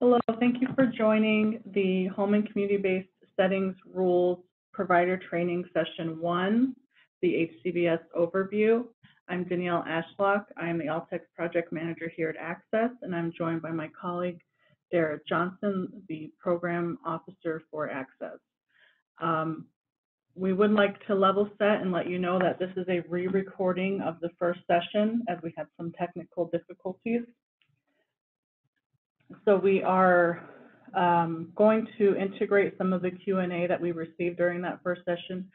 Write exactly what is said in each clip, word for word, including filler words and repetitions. Hello, thank you for joining the Home and Community-Based Settings Rules Provider Training Session one, the H C B S Overview. I'm Danielle Ashlock. I am the All-Tech Project Manager here at Access, and I'm joined by my colleague, Derek Johnson, the Program Officer for Access. Um, we would like to level set and let you know that this is a re-recording of the first session, as we had some technical difficulties. So we are um, going to integrate some of the Q and A that we received during that first session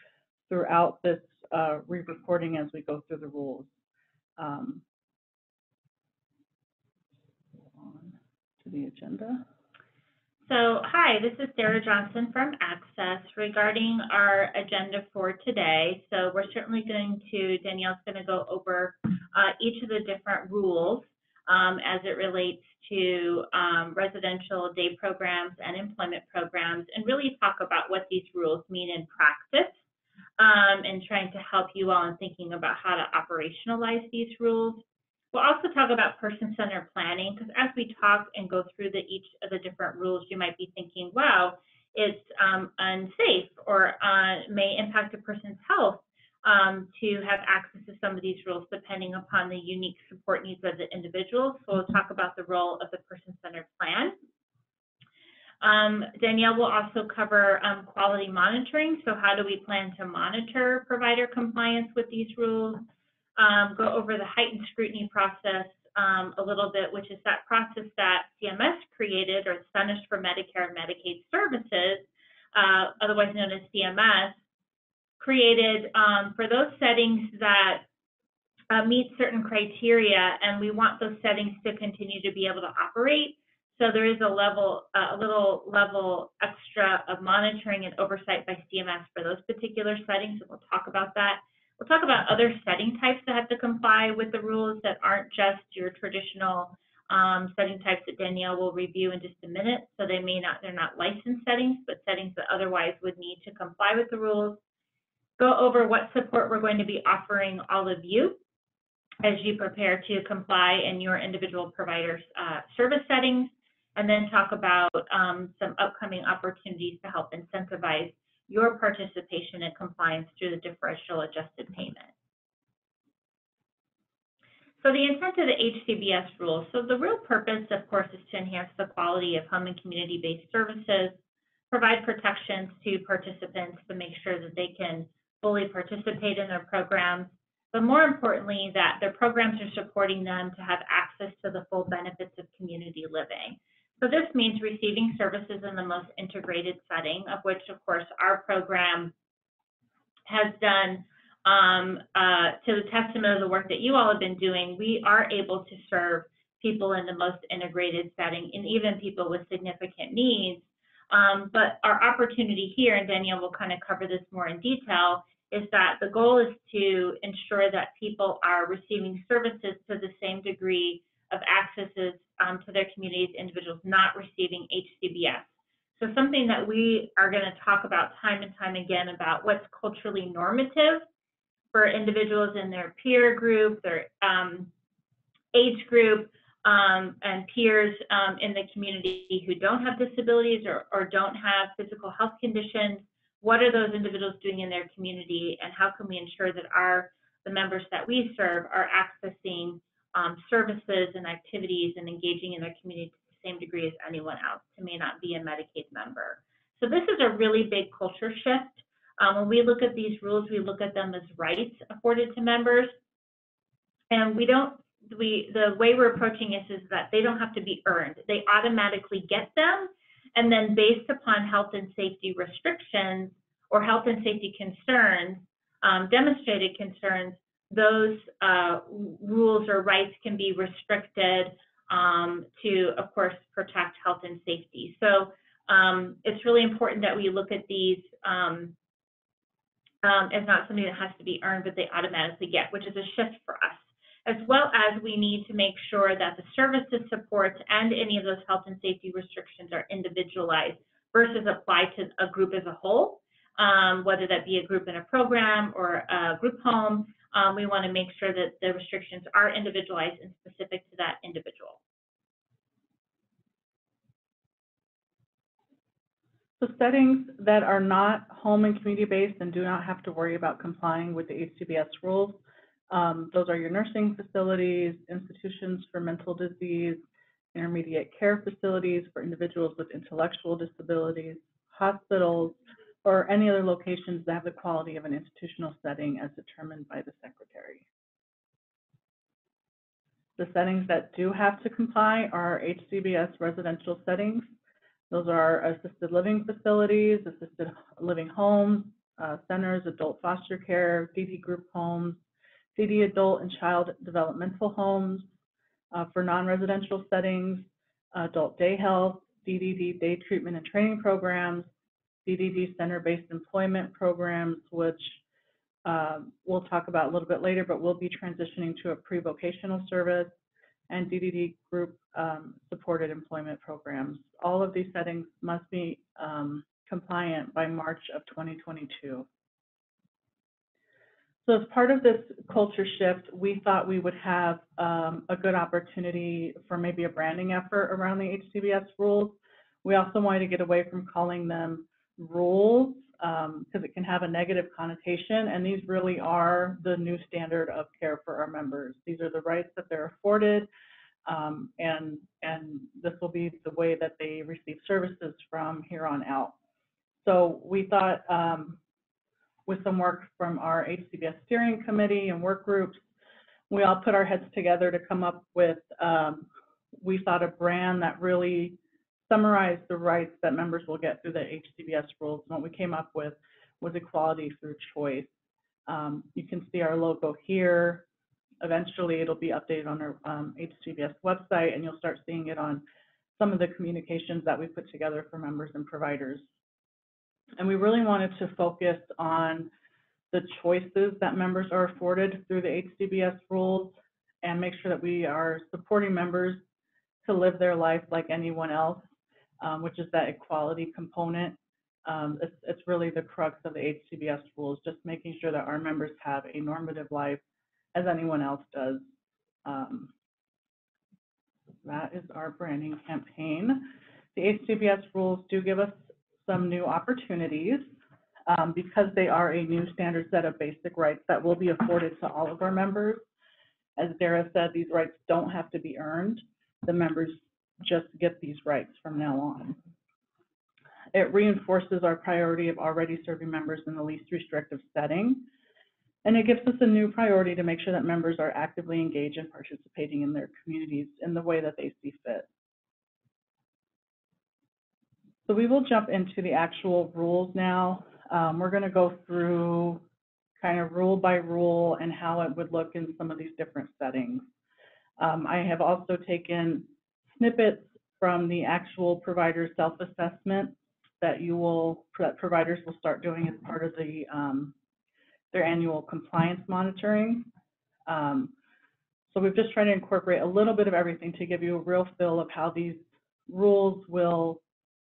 throughout this uh, re-recording as we go through the rules. Um, on to the agenda. So, hi, this is Sarah Johnson from Access regarding our agenda for today. So we're certainly going to, Danielle's going to go over uh, each of the different rules um, as it relates to um, residential day programs and employment programs, and really talk about what these rules mean in practice, um, and trying to help you all in thinking about how to operationalize these rules. We'll also talk about person-centered planning, because as we talk and go through the, each of the different rules, you might be thinking, wow, it's um, unsafe or uh, may impact a person's health Um, to have access to some of these rules depending upon the unique support needs of the individual. So we'll talk about the role of the person-centered plan. Um, Danielle will also cover um, quality monitoring. So how do we plan to monitor provider compliance with these rules? Um, go over the heightened scrutiny process um, a little bit, which is that process that C M S created, or Centers for Medicare and Medicaid Services, uh, otherwise known as C M S, created um, for those settings that uh, meet certain criteria, and we want those settings to continue to be able to operate. So there is a level, uh, a little level extra of monitoring and oversight by C M S for those particular settings, and we'll talk about that. We'll talk about other setting types that have to comply with the rules that aren't just your traditional um, setting types that Danielle will review in just a minute. So they may not, they're not licensed settings, but settings that otherwise would need to comply with the rules. Go over what support we're going to be offering all of you as you prepare to comply in your individual provider's uh, service settings, and then talk about um, some upcoming opportunities to help incentivize your participation and compliance through the differential adjusted payment. So the intent of the H C B S rules. So the real purpose, of course, is to enhance the quality of home and community-based services, provide protections to participants to make sure that they can fully participate in their programs, but more importantly, that their programs are supporting them to have access to the full benefits of community living. So this means receiving services in the most integrated setting, of which, of course, our program has done um, uh, to the testament of the work that you all have been doing. We are able to serve people in the most integrated setting, and even people with significant needs. Um, but our opportunity here, and Danielle will kind of cover this more in detail, is that the goal is to ensure that people are receiving services to the same degree of accesses um, to their communities, individuals not receiving H C B S. So something that we are going to talk about time and time again about what's culturally normative for individuals in their peer group, their um, age group, Um, and peers um, in the community who don't have disabilities or, or don't have physical health conditions. What are those individuals doing in their community, and how can we ensure that our the members that we serve are accessing um, services and activities and engaging in their community to the same degree as anyone else who may not be a Medicaid member? So this is a really big culture shift. Um, when we look at these rules, we look at them as rights afforded to members, and we don't We, the way we're approaching this is that they don't have to be earned. They automatically get them, and then based upon health and safety restrictions or health and safety concerns, um, demonstrated concerns, those uh, rules or rights can be restricted um, to, of course, protect health and safety. So um, it's really important that we look at these um, um, as not something that has to be earned, but they automatically get, which is a shift for us. As well as we need to make sure that the services, supports, and any of those health and safety restrictions are individualized versus applied to a group as a whole, um, whether that be a group in a program or a group home. Um, we want to make sure that the restrictions are individualized and specific to that individual. So settings that are not home and community-based and do not have to worry about complying with the H C B S rules, um, those are your nursing facilities, institutions for mental disease, intermediate care facilities for individuals with intellectual disabilities, hospitals, or any other locations that have the quality of an institutional setting as determined by the secretary. The settings that do have to comply are H C B S residential settings. Those are assisted living facilities, assisted living homes, uh, centers, adult foster care, D D group homes, D D adult and child developmental homes. Uh, for non-residential settings, adult day health, D D D day treatment and training programs, D D D center-based employment programs, which uh, we'll talk about a little bit later, but we'll be transitioning to a pre-vocational service, and D D D group um, supported employment programs. All of these settings must be um, compliant by March of twenty twenty-two. So as part of this culture shift, we thought we would have um, a good opportunity for maybe a branding effort around the H C B S rules. We also wanted to get away from calling them rules because um, it can have a negative connotation, and these really are the new standard of care for our members. These are the rights that they're afforded, um, and, and this will be the way that they receive services from here on out. So we thought, um, with some work from our H C B S steering committee and work groups, we all put our heads together to come up with, um, we thought, a brand that really summarized the rights that members will get through the H C B S rules. And what we came up with was equality through choice. Um, you can see our logo here. Eventually, it'll be updated on our um, H C B S website, and you'll start seeing it on some of the communications that we put together for members and providers. And we really wanted to focus on the choices that members are afforded through the H C B S rules and make sure that we are supporting members to live their life like anyone else, um, which is that equality component. Um, it's, it's really the crux of the H C B S rules, just making sure that our members have a normative life as anyone else does. Um, that is our branding campaign. The H C B S rules do give us some new opportunities um, because they are a new standard set of basic rights that will be afforded to all of our members. As Dara said, these rights don't have to be earned. The members just get these rights from now on. It reinforces our priority of already serving members in the least restrictive setting, and it gives us a new priority to make sure that members are actively engaged and participating in their communities in the way that they see fit. So we will jump into the actual rules now. Um, we're going to go through kind of rule by rule and how it would look in some of these different settings. Um, I have also taken snippets from the actual provider self-assessment that you will that providers will start doing as part of the um, their annual compliance monitoring. Um, so we've just tried to incorporate a little bit of everything to give you a real feel of how these rules will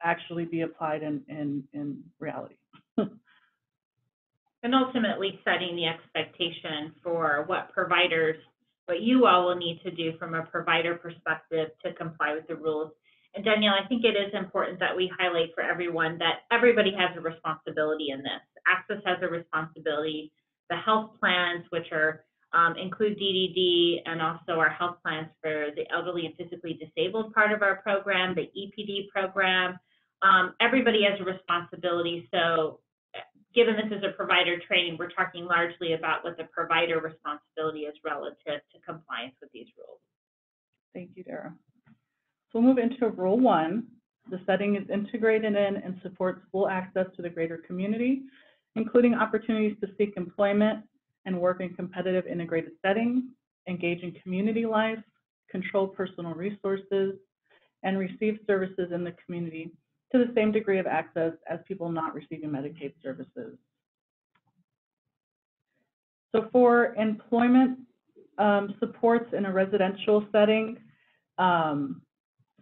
actually be applied in, in, in reality. And ultimately setting the expectation for what providers, what you all will need to do from a provider perspective to comply with the rules. And Danielle, I think it is important that we highlight for everyone that everybody has a responsibility in this. Access has a responsibility. The health plans, which are um, include D D D and also our health plans for the elderly and physically disabled part of our program, the E P D program. Um, everybody has a responsibility. So given this is a provider training, we're talking largely about what the provider responsibility is relative to compliance with these rules. Thank you, Dara. So we'll move into rule one. The setting is integrated in and supports full access to the greater community, including opportunities to seek employment and work in competitive integrated settings, engage in community life, control personal resources, and receive services in the community to the same degree of access as people not receiving Medicaid services. So for employment um, supports in a residential setting, um,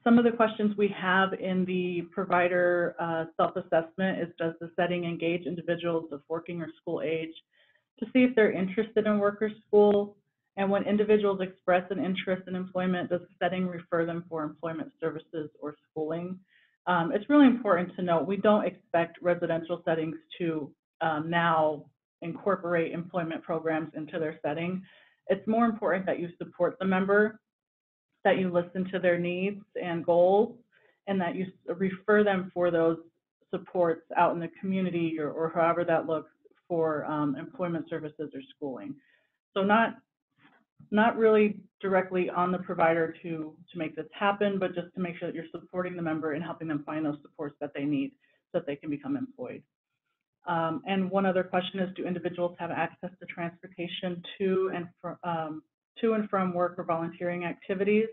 some of the questions we have in the provider uh, self-assessment is, does the setting engage individuals of working or school age to see if they're interested in work or school? And when individuals express an interest in employment, does the setting refer them for employment services or schooling? Um, it's really important to note we don't expect residential settings to um, now incorporate employment programs into their setting. It's more important that you support the member, that you listen to their needs and goals, and that you refer them for those supports out in the community or, or however that looks for um, employment services or schooling. So not not really directly on the provider to, to make this happen, but just to make sure that you're supporting the member and helping them find those supports that they need so that they can become employed. Um, and one other question is, do individuals have access to transportation to and, from, um, to and from work or volunteering activities?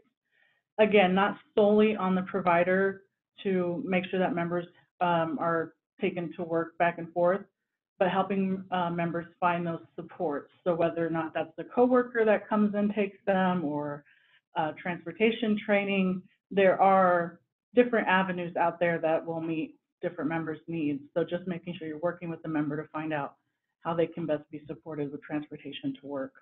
Again, not solely on the provider to make sure that members um, are taken to work back and forth, but helping uh, members find those supports. So whether or not that's the coworker that comes and takes them or uh, transportation training, there are different avenues out there that will meet different members' needs. So just making sure you're working with the member to find out how they can best be supported with transportation to work.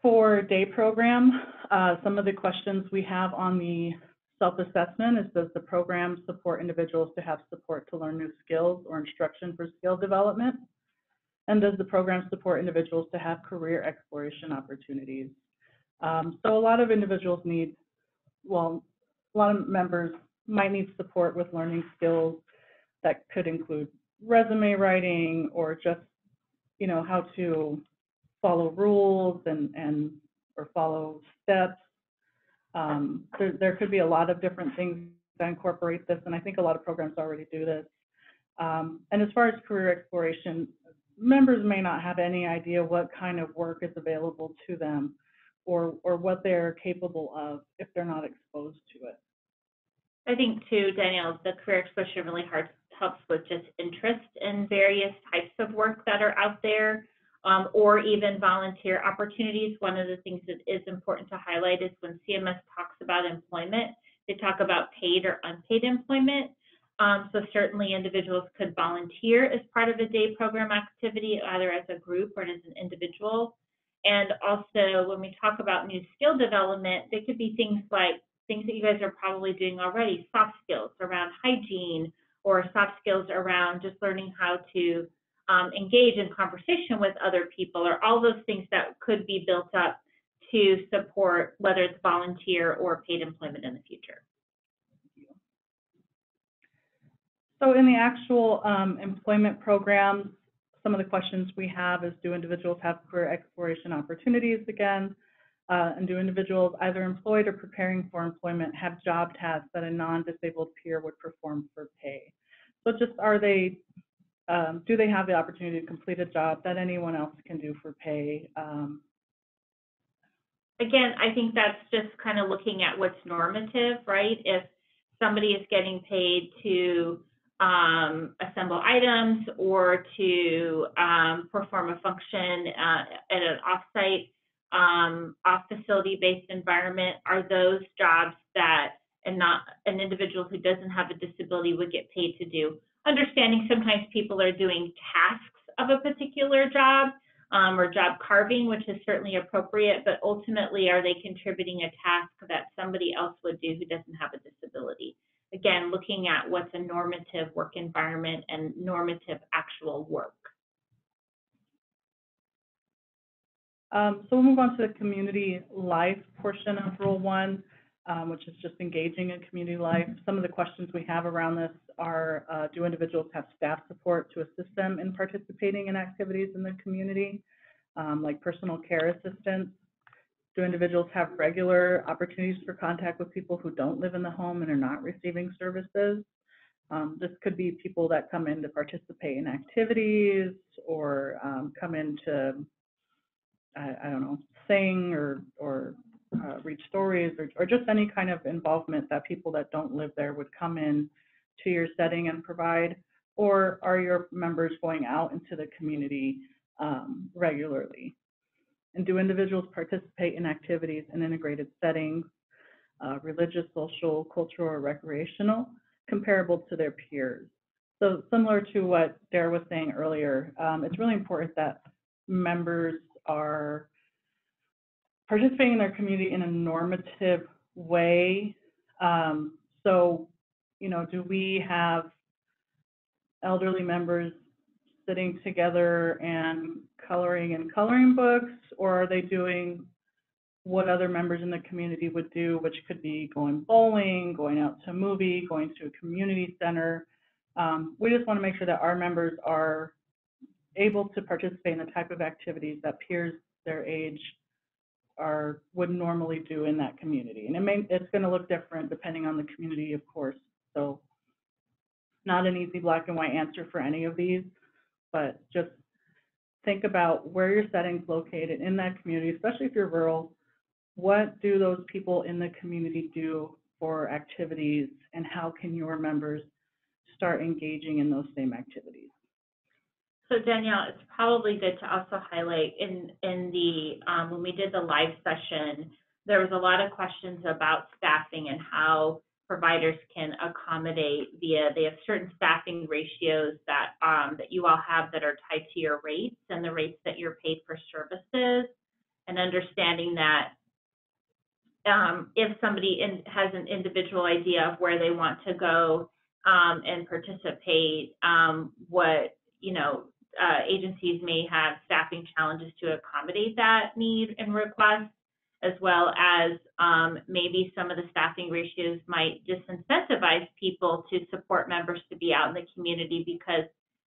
For day program, uh, some of the questions we have on the self-assessment is, does the program support individuals to have support to learn new skills or instruction for skill development? And does the program support individuals to have career exploration opportunities? Um, so a lot of individuals need, well, a lot of members might need support with learning skills that could include resume writing or just, you know, how to follow rules and, and or follow steps. Um, there, there could be a lot of different things that incorporate this, and I think a lot of programs already do this. Um, and as far as career exploration, members may not have any idea what kind of work is available to them or, or what they're capable of if they're not exposed to it. I think, too, Danielle, the career exploration really helps with just interest in various types of work that are out there. Um, or even volunteer opportunities. One of the things that is important to highlight is when C M S talks about employment, they talk about paid or unpaid employment. Um, so certainly individuals could volunteer as part of a day program activity, either as a group or as an individual. And also when we talk about new skill development, they could be things like things that you guys are probably doing already, soft skills around hygiene or soft skills around just learning how to Um, engage in conversation with other people, or all those things that could be built up to support whether it's volunteer or paid employment in the future. So in the actual um, employment programs, some of the questions we have is, do individuals have career exploration opportunities again? Uh, and do individuals either employed or preparing for employment have job tasks that a non-disabled peer would perform for pay? So just are they Um, do they have the opportunity to complete a job that anyone else can do for pay? Um, Again, I think that's just kind of looking at what's normative, right? If somebody is getting paid to um, assemble items or to um, perform a function uh, at an offsite, um, off facility-based environment, are those jobs that and not an individual who doesn't have a disability would get paid to do? Understanding sometimes people are doing tasks of a particular job um, or job carving, which is certainly appropriate, but ultimately, are they contributing a task that somebody else would do who doesn't have a disability? Again, looking at what's a normative work environment and normative actual work. Um, so we'll move on to the community life portion of Rule One, um, which is just engaging in community life. Some of the questions we have around this are, uh, do individuals have staff support to assist them in participating in activities in the community, um, like personal care assistance? Do individuals have regular opportunities for contact with people who don't live in the home and are not receiving services? Um, this could be people that come in to participate in activities or um, come in to, I, I don't know, sing or, or uh, read stories or, or just any kind of involvement that people that don't live there would come in to your setting and provide, or are your members going out into the community um, regularly? And do individuals participate in activities in integrated settings, uh, religious, social, cultural, or recreational, comparable to their peers? So similar to what Dara was saying earlier, um, it's really important that members are participating in their community in a normative way. Um, so, you know, do we have elderly members sitting together and coloring in coloring books, or are they doing what other members in the community would do, which could be going bowling, going out to a movie, going to a community center? Um, we just want to make sure that our members are able to participate in the type of activities that peers their age are would normally do in that community. And it may, it's going to look different depending on the community, of course. So not an easy black and white answer for any of these, but just think about where your setting's located in that community, especially if you're rural. What do those people in the community do for activities, and how can your members start engaging in those same activities? So Danielle, it's probably good to also highlight in in the um, when we did the live session, there was a lot of questions about staffing and how providers can accommodate via they have certain staffing ratios that um, that you all have that are tied to your rates and the rates that you're paid for services, and understanding that um, if somebody in, has an individual idea of where they want to go um, and participate, um, what you know. Uh, agencies may have staffing challenges to accommodate that need and request, as well as um, maybe some of the staffing ratios might disincentivize people to support members to be out in the community, because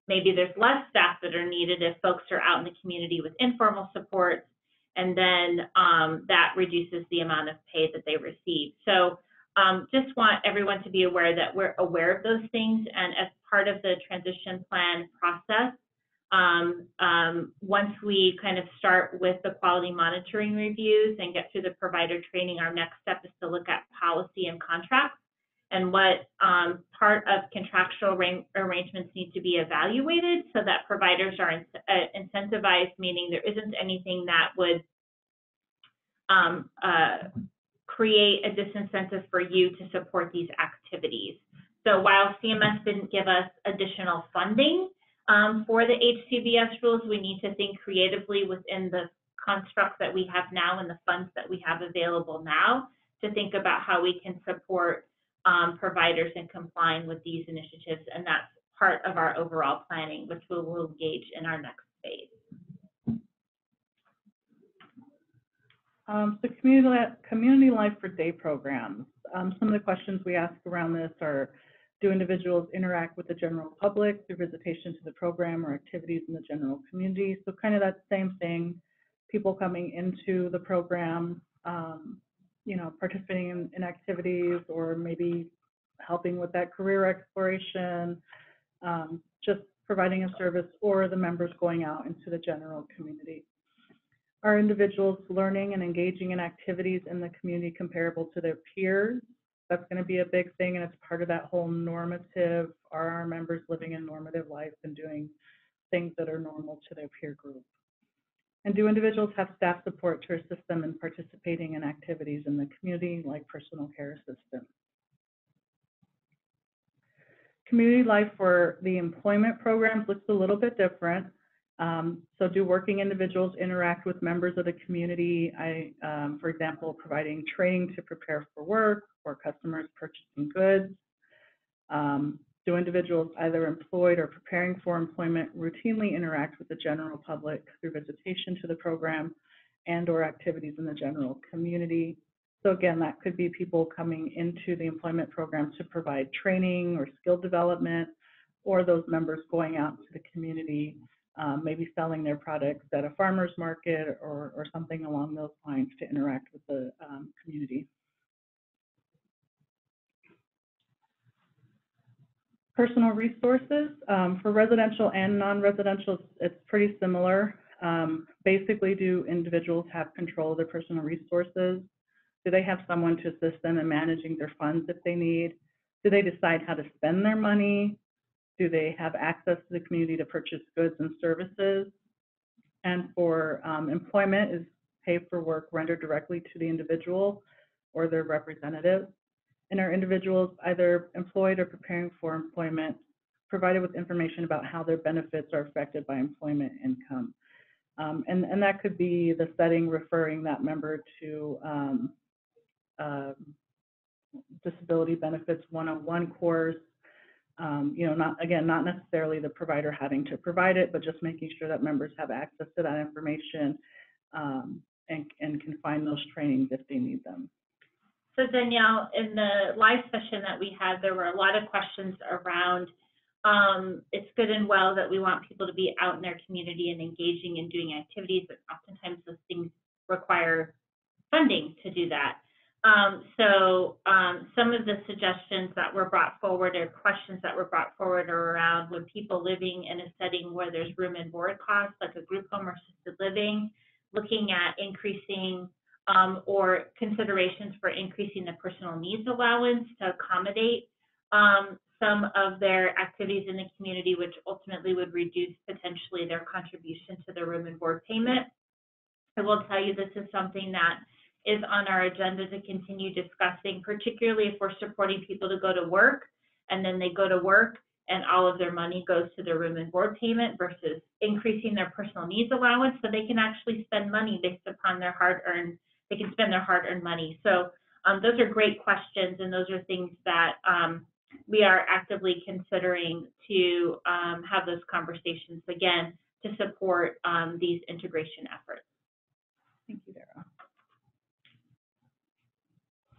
maybe there's less staff that are needed if folks are out in the community with informal supports, and then um, that reduces the amount of pay that they receive. So um, just want everyone to be aware that we're aware of those things, and as part of the transition plan process, Um, um, once we kind of start with the quality monitoring reviews and get through the provider training, our next step is to look at policy and contracts and what um, part of contractual arrangements need to be evaluated so that providers are in, uh, incentivized, meaning there isn't anything that would um, uh, create a disincentive for you to support these activities. So while C M S didn't give us additional funding, Um, for the H C B S rules, we need to think creatively within the construct that we have now and the funds that we have available now to think about how we can support um, providers in complying with these initiatives. And that's part of our overall planning, which we will engage in our next phase. Um, so community, community life for day programs. Um, some of the questions we ask around this are, do individuals interact with the general public through visitation to the program or activities in the general community? So kind of that same thing, people coming into the program, um, you know, participating in, in activities or maybe helping with that career exploration, um, just providing a service, or the members going out into the general community. Are individuals learning and engaging in activities in the community comparable to their peers? That's going to be a big thing, and it's part of that whole normative, are our members living in normative life and doing things that are normal to their peer group? And do individuals have staff support to assist them in participating in activities in the community, like personal care assistance? Community life for the employment programs looks a little bit different. Um, so do working individuals interact with members of the community? I, um, for example, providing training to prepare for work or customers purchasing goods. Um, do individuals either employed or preparing for employment routinely interact with the general public through visitation to the program and or activities in the general community? So again, that could be people coming into the employment program to provide training or skill development, or those members going out to the community, Um, maybe selling their products at a farmer's market or, or something along those lines to interact with the um, community. Personal resources. Um, for residential and non-residential, it's pretty similar. Um, basically, do individuals have control of their personal resources? Do they have someone to assist them in managing their funds if they need? Do they decide how to spend their money? Do they have access to the community to purchase goods and services? And for um, employment, is pay for work rendered directly to the individual or their representative? And are individuals either employed or preparing for employment provided with information about how their benefits are affected by employment income? Um, and, and that could be the setting referring that member to um, uh, Disability Benefits one oh one course. Um, you know, not again, not necessarily the provider having to provide it, but just making sure that members have access to that information um, and, and can find those trainings if they need them. So Danielle, in the live session that we had, there were a lot of questions around um, it's good and well that we want people to be out in their community and engaging and doing activities, but oftentimes those things require funding to do that. Um, so um, some of the suggestions that were brought forward or questions that were brought forward are around when people living in a setting where there's room and board costs, like a group home or assisted living, looking at increasing um, or considerations for increasing the personal needs allowance to accommodate um, some of their activities in the community, which ultimately would reduce potentially their contribution to their room and board payment. I will tell you this is something that is on our agenda to continue discussing, particularly if we're supporting people to go to work and then they go to work and all of their money goes to their room and board payment versus increasing their personal needs allowance so they can actually spend money based upon their hard-earned, they can spend their hard-earned money. So um, those are great questions, and those are things that um, we are actively considering to um, have those conversations, again, to support um, these integration efforts. Thank you, Dara.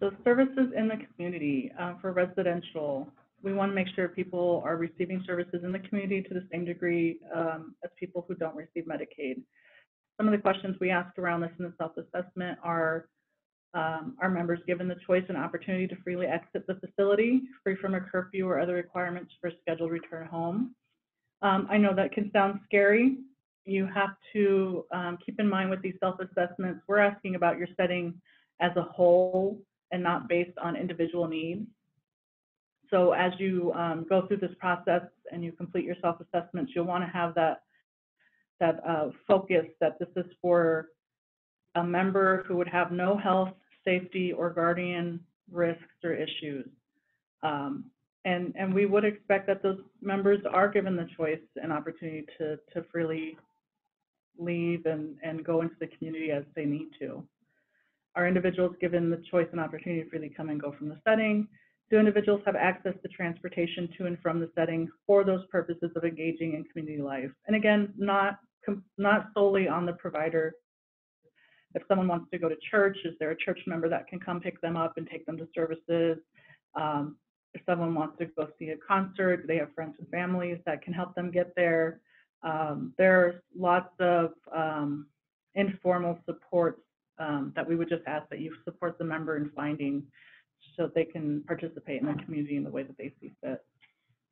So services in the community uh, for residential, we want to make sure people are receiving services in the community to the same degree um, as people who don't receive Medicaid. Some of the questions we ask around this in the self-assessment are, um, are members given the choice and opportunity to freely exit the facility, free from a curfew or other requirements for scheduled return home? Um, I know that can sound scary. You have to um, keep in mind with these self-assessments, we're asking about your setting as a whole and not based on individual needs. So as you um, go through this process and you complete your self-assessments, you'll want to have that, that uh, focus that this is for a member who would have no health, safety, or guardian risks or issues. Um, and, and we would expect that those members are given the choice and opportunity to, to freely leave and, and go into the community as they need to. Are individuals given the choice and opportunity to freely come and go from the setting? Do individuals have access to transportation to and from the setting for those purposes of engaging in community life? And again, not, not solely on the provider. If someone wants to go to church, is there a church member that can come pick them up and take them to services? Um, if someone wants to go see a concert, they have friends and families that can help them get there. Um, there's lots of um, informal supports Um, that we would just ask that you support the member in finding so they can participate in the community in the way that they see fit.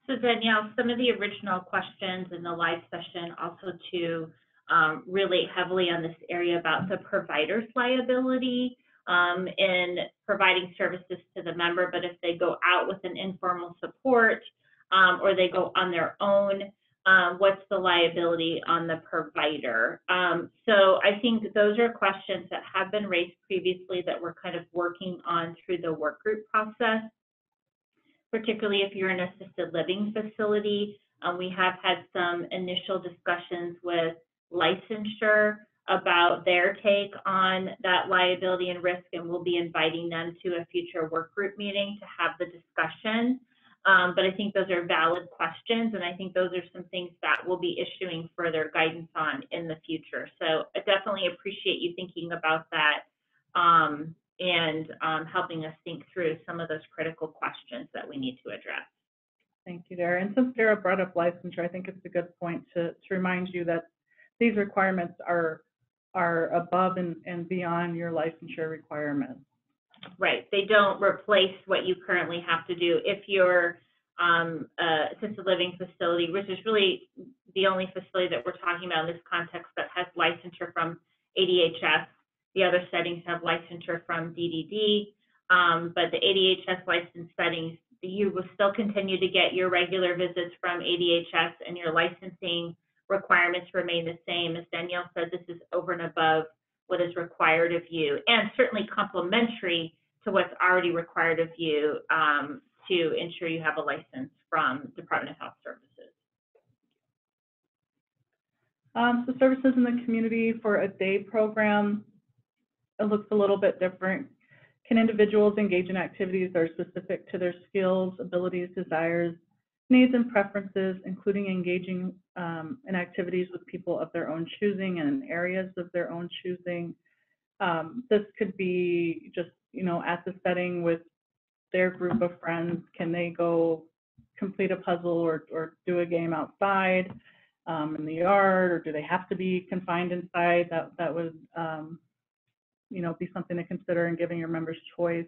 So Danielle, some of the original questions in the live session also to um, relate heavily on this area about the provider's liability um, in providing services to the member, but if they go out with an informal support um, or they go on their own, Um, what's the liability on the provider? Um, so I think those are questions that have been raised previously that we're kind of working on through the work group process, particularly if you're in an assisted living facility. Um, we have had some initial discussions with licensure about their take on that liability and risk, and we'll be inviting them to a future work group meeting to have the discussion. Um, but I think those are valid questions, and I think those are some things that we'll be issuing further guidance on in the future. So I definitely appreciate you thinking about that um, and um, helping us think through some of those critical questions that we need to address. Thank you, Dara. And since Dara brought up licensure, I think it's a good point to, to remind you that these requirements are, are above and, and beyond your licensure requirements. Right, they don't replace what you currently have to do if you're um, a assisted living facility, which is really the only facility that we're talking about in this context that has licensure from A D H S. The other settings have licensure from D D D, um, but the A D H S licensed settings, you will still continue to get your regular visits from A D H S, and your licensing requirements remain the same. As Danielle said, this is over and above what is required of you, and certainly complementary to what's already required of you um, to ensure you have a license from Department of Health Services. Um, so services in the community for a day program, it looks a little bit different. Can individuals engage in activities that are specific to their skills, abilities, desires, needs, and preferences, including engaging um, in activities with people of their own choosing and in areas of their own choosing? Um, this could be just, you know, at the setting with their group of friends. Can they go complete a puzzle or, or do a game outside um, in the yard, or do they have to be confined inside? That, that would, um, you know, be something to consider in giving your members choice.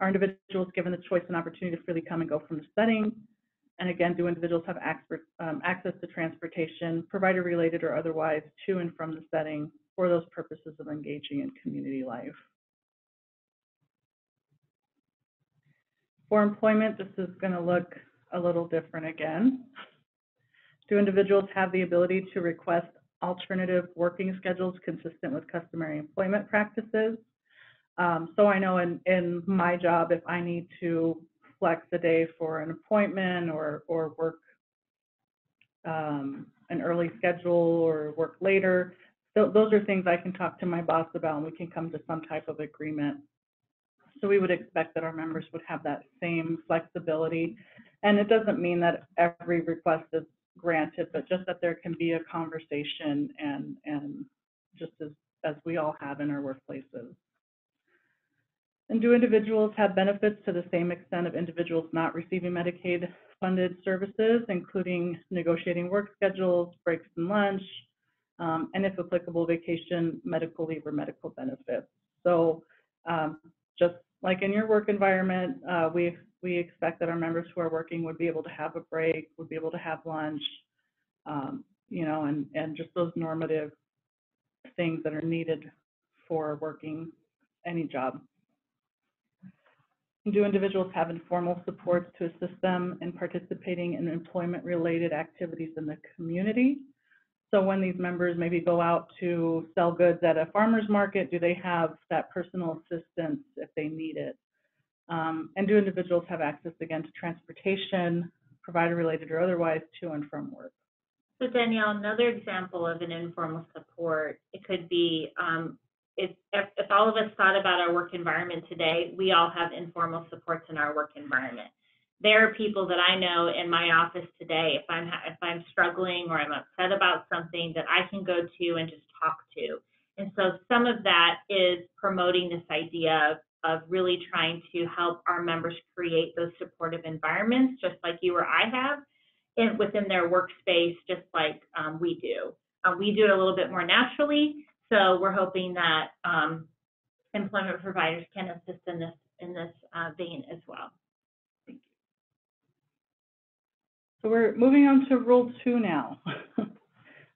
Are individuals given the choice and opportunity to freely come and go from the setting? And again, do individuals have expert, um, access to transportation, provider related or otherwise, to and from the setting for those purposes of engaging in community life? For employment, this is going to look a little different again. Do individuals have the ability to request alternative working schedules consistent with customary employment practices? Um, so I know in, in my job, if I need to flex a day for an appointment or, or work um, an early schedule or work later, so those are things I can talk to my boss about and we can come to some type of agreement. So we would expect that our members would have that same flexibility. And it doesn't mean that every request is granted, but just that there can be a conversation and, and just as, as we all have in our workplaces. And do individuals have benefits to the same extent of individuals not receiving Medicaid-funded services, including negotiating work schedules, breaks and lunch, um, and if applicable, vacation, medical leave, or medical benefits? So um, just like in your work environment, uh, we, we expect that our members who are working would be able to have a break, would be able to have lunch, um, you know, and, and just those normative things that are needed for working any job. Do individuals have informal supports to assist them in participating in employment-related activities in the community? So when these members maybe go out to sell goods at a farmer's market, do they have that personal assistance if they need it? Um, and do individuals have access, again, to transportation, provider-related or otherwise, to and from work? So Danielle, another example of an informal support, it could be um, If, if all of us thought about our work environment today, we all have informal supports in our work environment. There are people that I know in my office today, if I'm, if I'm struggling or I'm upset about something, that I can go to and just talk to. And so some of that is promoting this idea of, of really trying to help our members create those supportive environments, just like you or I have, and within their workspace, just like um, we do. Uh, we do it a little bit more naturally. So we're hoping that um, employment providers can assist in this in this uh, vein as well. Thank you. So we're moving on to rule two now.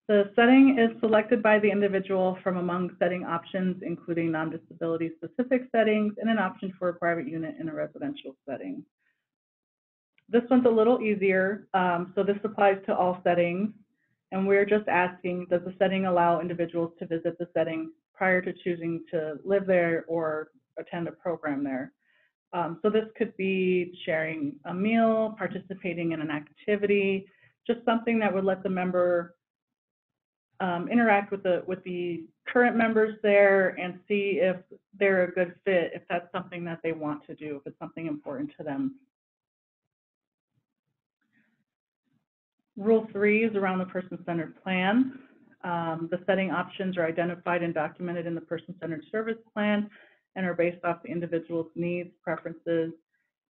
The setting is selected by the individual from among setting options, including non-disability specific settings and an option for a private unit in a residential setting. This one's a little easier. Um, so this applies to all settings. And we're just asking, does the setting allow individuals to visit the setting prior to choosing to live there or attend a program there? Um, so this could be sharing a meal, participating in an activity, just something that would let the member um, interact with the, with the current members there and see if they're a good fit, if that's something that they want to do, if it's something important to them. Rule three is around the person-centered plan. Um, the setting options are identified and documented in the person-centered service plan and are based off the individual's needs, preferences,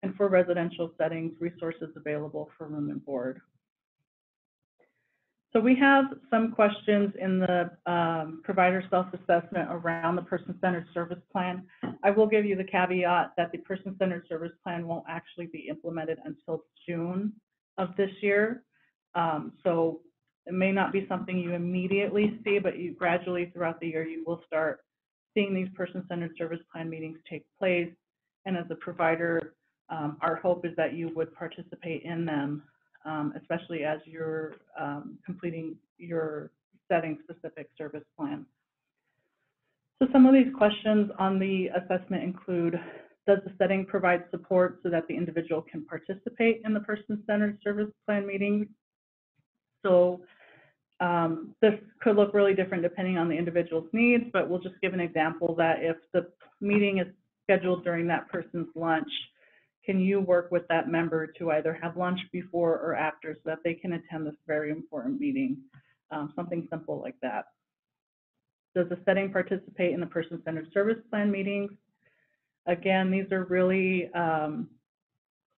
and for residential settings, resources available for room and board. So we have some questions in the um, provider self-assessment around the person-centered service plan. I will give you the caveat that the person-centered service plan won't actually be implemented until June of this year. Um, so it may not be something you immediately see, but you gradually throughout the year, you will start seeing these person-centered service plan meetings take place. And as a provider, um, our hope is that you would participate in them, um, especially as you're um, completing your setting-specific service plan. So some of these questions on the assessment include, does the setting provide support so that the individual can participate in the person-centered service plan meetings? So um, this could look really different depending on the individual's needs, but we'll just give an example that if the meeting is scheduled during that person's lunch, can you work with that member to either have lunch before or after so that they can attend this very important meeting? Um, something simple like that. Does the setting participate in the person-centered service plan meetings? Again, these are really um,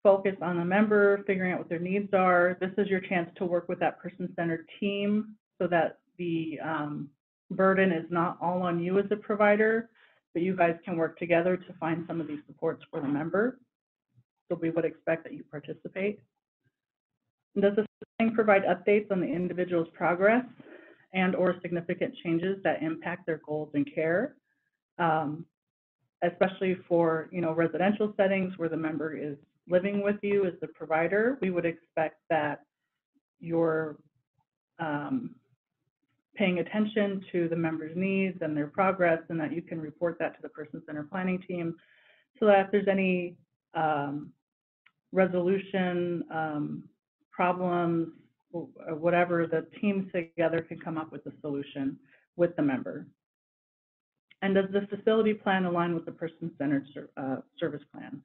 focused on the member, figuring out what their needs are. This is your chance to work with that person-centered team so that the um, burden is not all on you as a provider, but you guys can work together to find some of these supports for the member. So we would expect that you participate. Does the setting provide updates on the individual's progress and or significant changes that impact their goals and care, um, especially for you know residential settings where the member is living with you as the provider? We would expect that you're um, paying attention to the member's needs and their progress, and that you can report that to the person-centered planning team so that if there's any um, resolution um, problems, whatever, the team together can come up with a solution with the member. And does the facility plan align with the person-centered uh, service plan?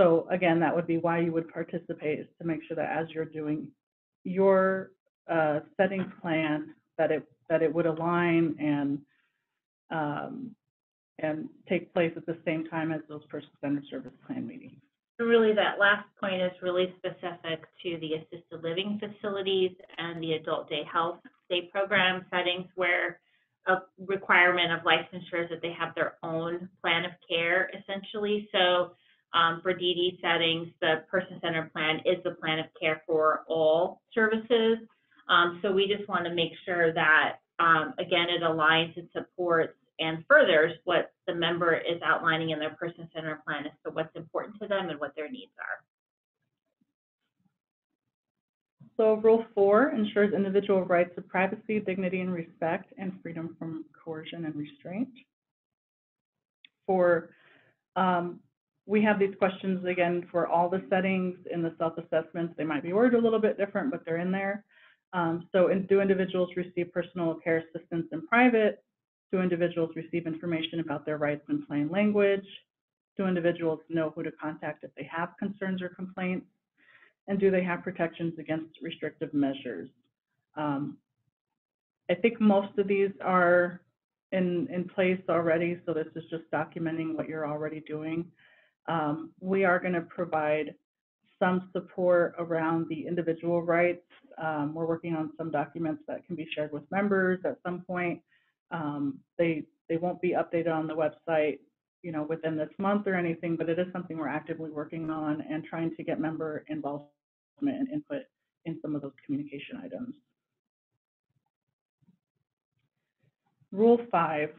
So again, that would be why you would participate, is to make sure that as you're doing your uh, setting plan, that it that it would align and um, and take place at the same time as those person-centered service plan meetings. Really, that last point is really specific to the assisted living facilities and the adult day health day program settings, where a requirement of licensure is that they have their own plan of care, essentially. So um, for D D settings, the person-centered plan is the plan of care for all services. Um, so we just want to make sure that, um, again, it aligns and supports and furthers what the member is outlining in their person-centered plan as to what's important to them and what their needs are. So rule four ensures individual rights of privacy, dignity, and respect, and freedom from coercion and restraint. For, um, we have these questions again for all the settings in the self-assessments. They might be worded a little bit different, but they're in there. Um, so in, do individuals receive personal care assistance in private? Do individuals receive information about their rights in plain language? Do individuals know who to contact if they have concerns or complaints? And do they have protections against restrictive measures? Um, I think most of these are in, in place already, so this is just documenting what you're already doing. Um, we are going to provide some support around the individual rights. Um, we're working on some documents that can be shared with members at some point. Um, they they won't be updated on the website, you know, within this month or anything, but it is something we're actively working on and trying to get member involvement and input in some of those communication items. Rule five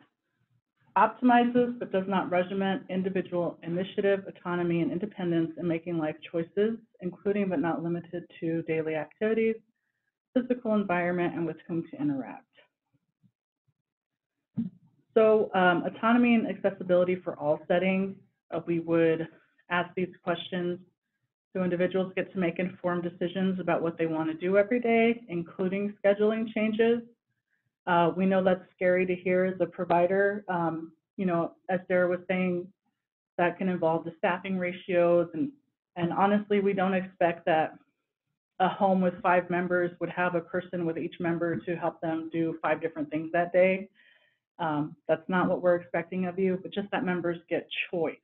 optimizes but does not regiment individual initiative, autonomy, and independence in making life choices, including but not limited to daily activities, physical environment, and with whom to interact. So um, autonomy and accessibility for all settings, uh, we would ask these questions. So individuals get to make informed decisions about what they want to do every day, including scheduling changes. Uh, we know that's scary to hear as a provider. Um, you know, as Dara was saying, that can involve the staffing ratios. And, and honestly, we don't expect that a home with five members would have a person with each member to help them do five different things that day. Um, that's not what we're expecting of you, but just that members get choice.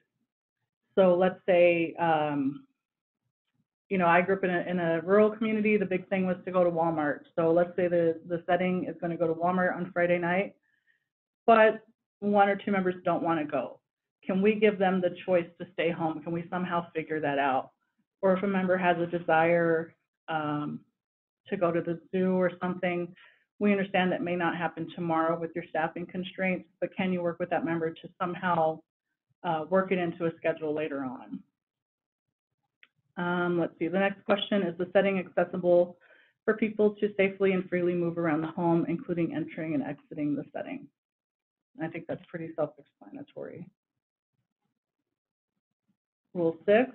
So let's say, um, you know, I grew up in a, in a rural community. The big thing was to go to Walmart. So let's say the, the setting is going to go to Walmart on Friday night, but one or two members don't want to go. Can we give them the choice to stay home? Can we somehow figure that out? Or if a member has a desire um, to go to the zoo or something, we understand that may not happen tomorrow with your staffing constraints, but can you work with that member to somehow uh, work it into a schedule later on? Um, let's see, the next question, is the setting accessible for people to safely and freely move around the home, including entering and exiting the setting? And I think that's pretty self-explanatory. Rule six.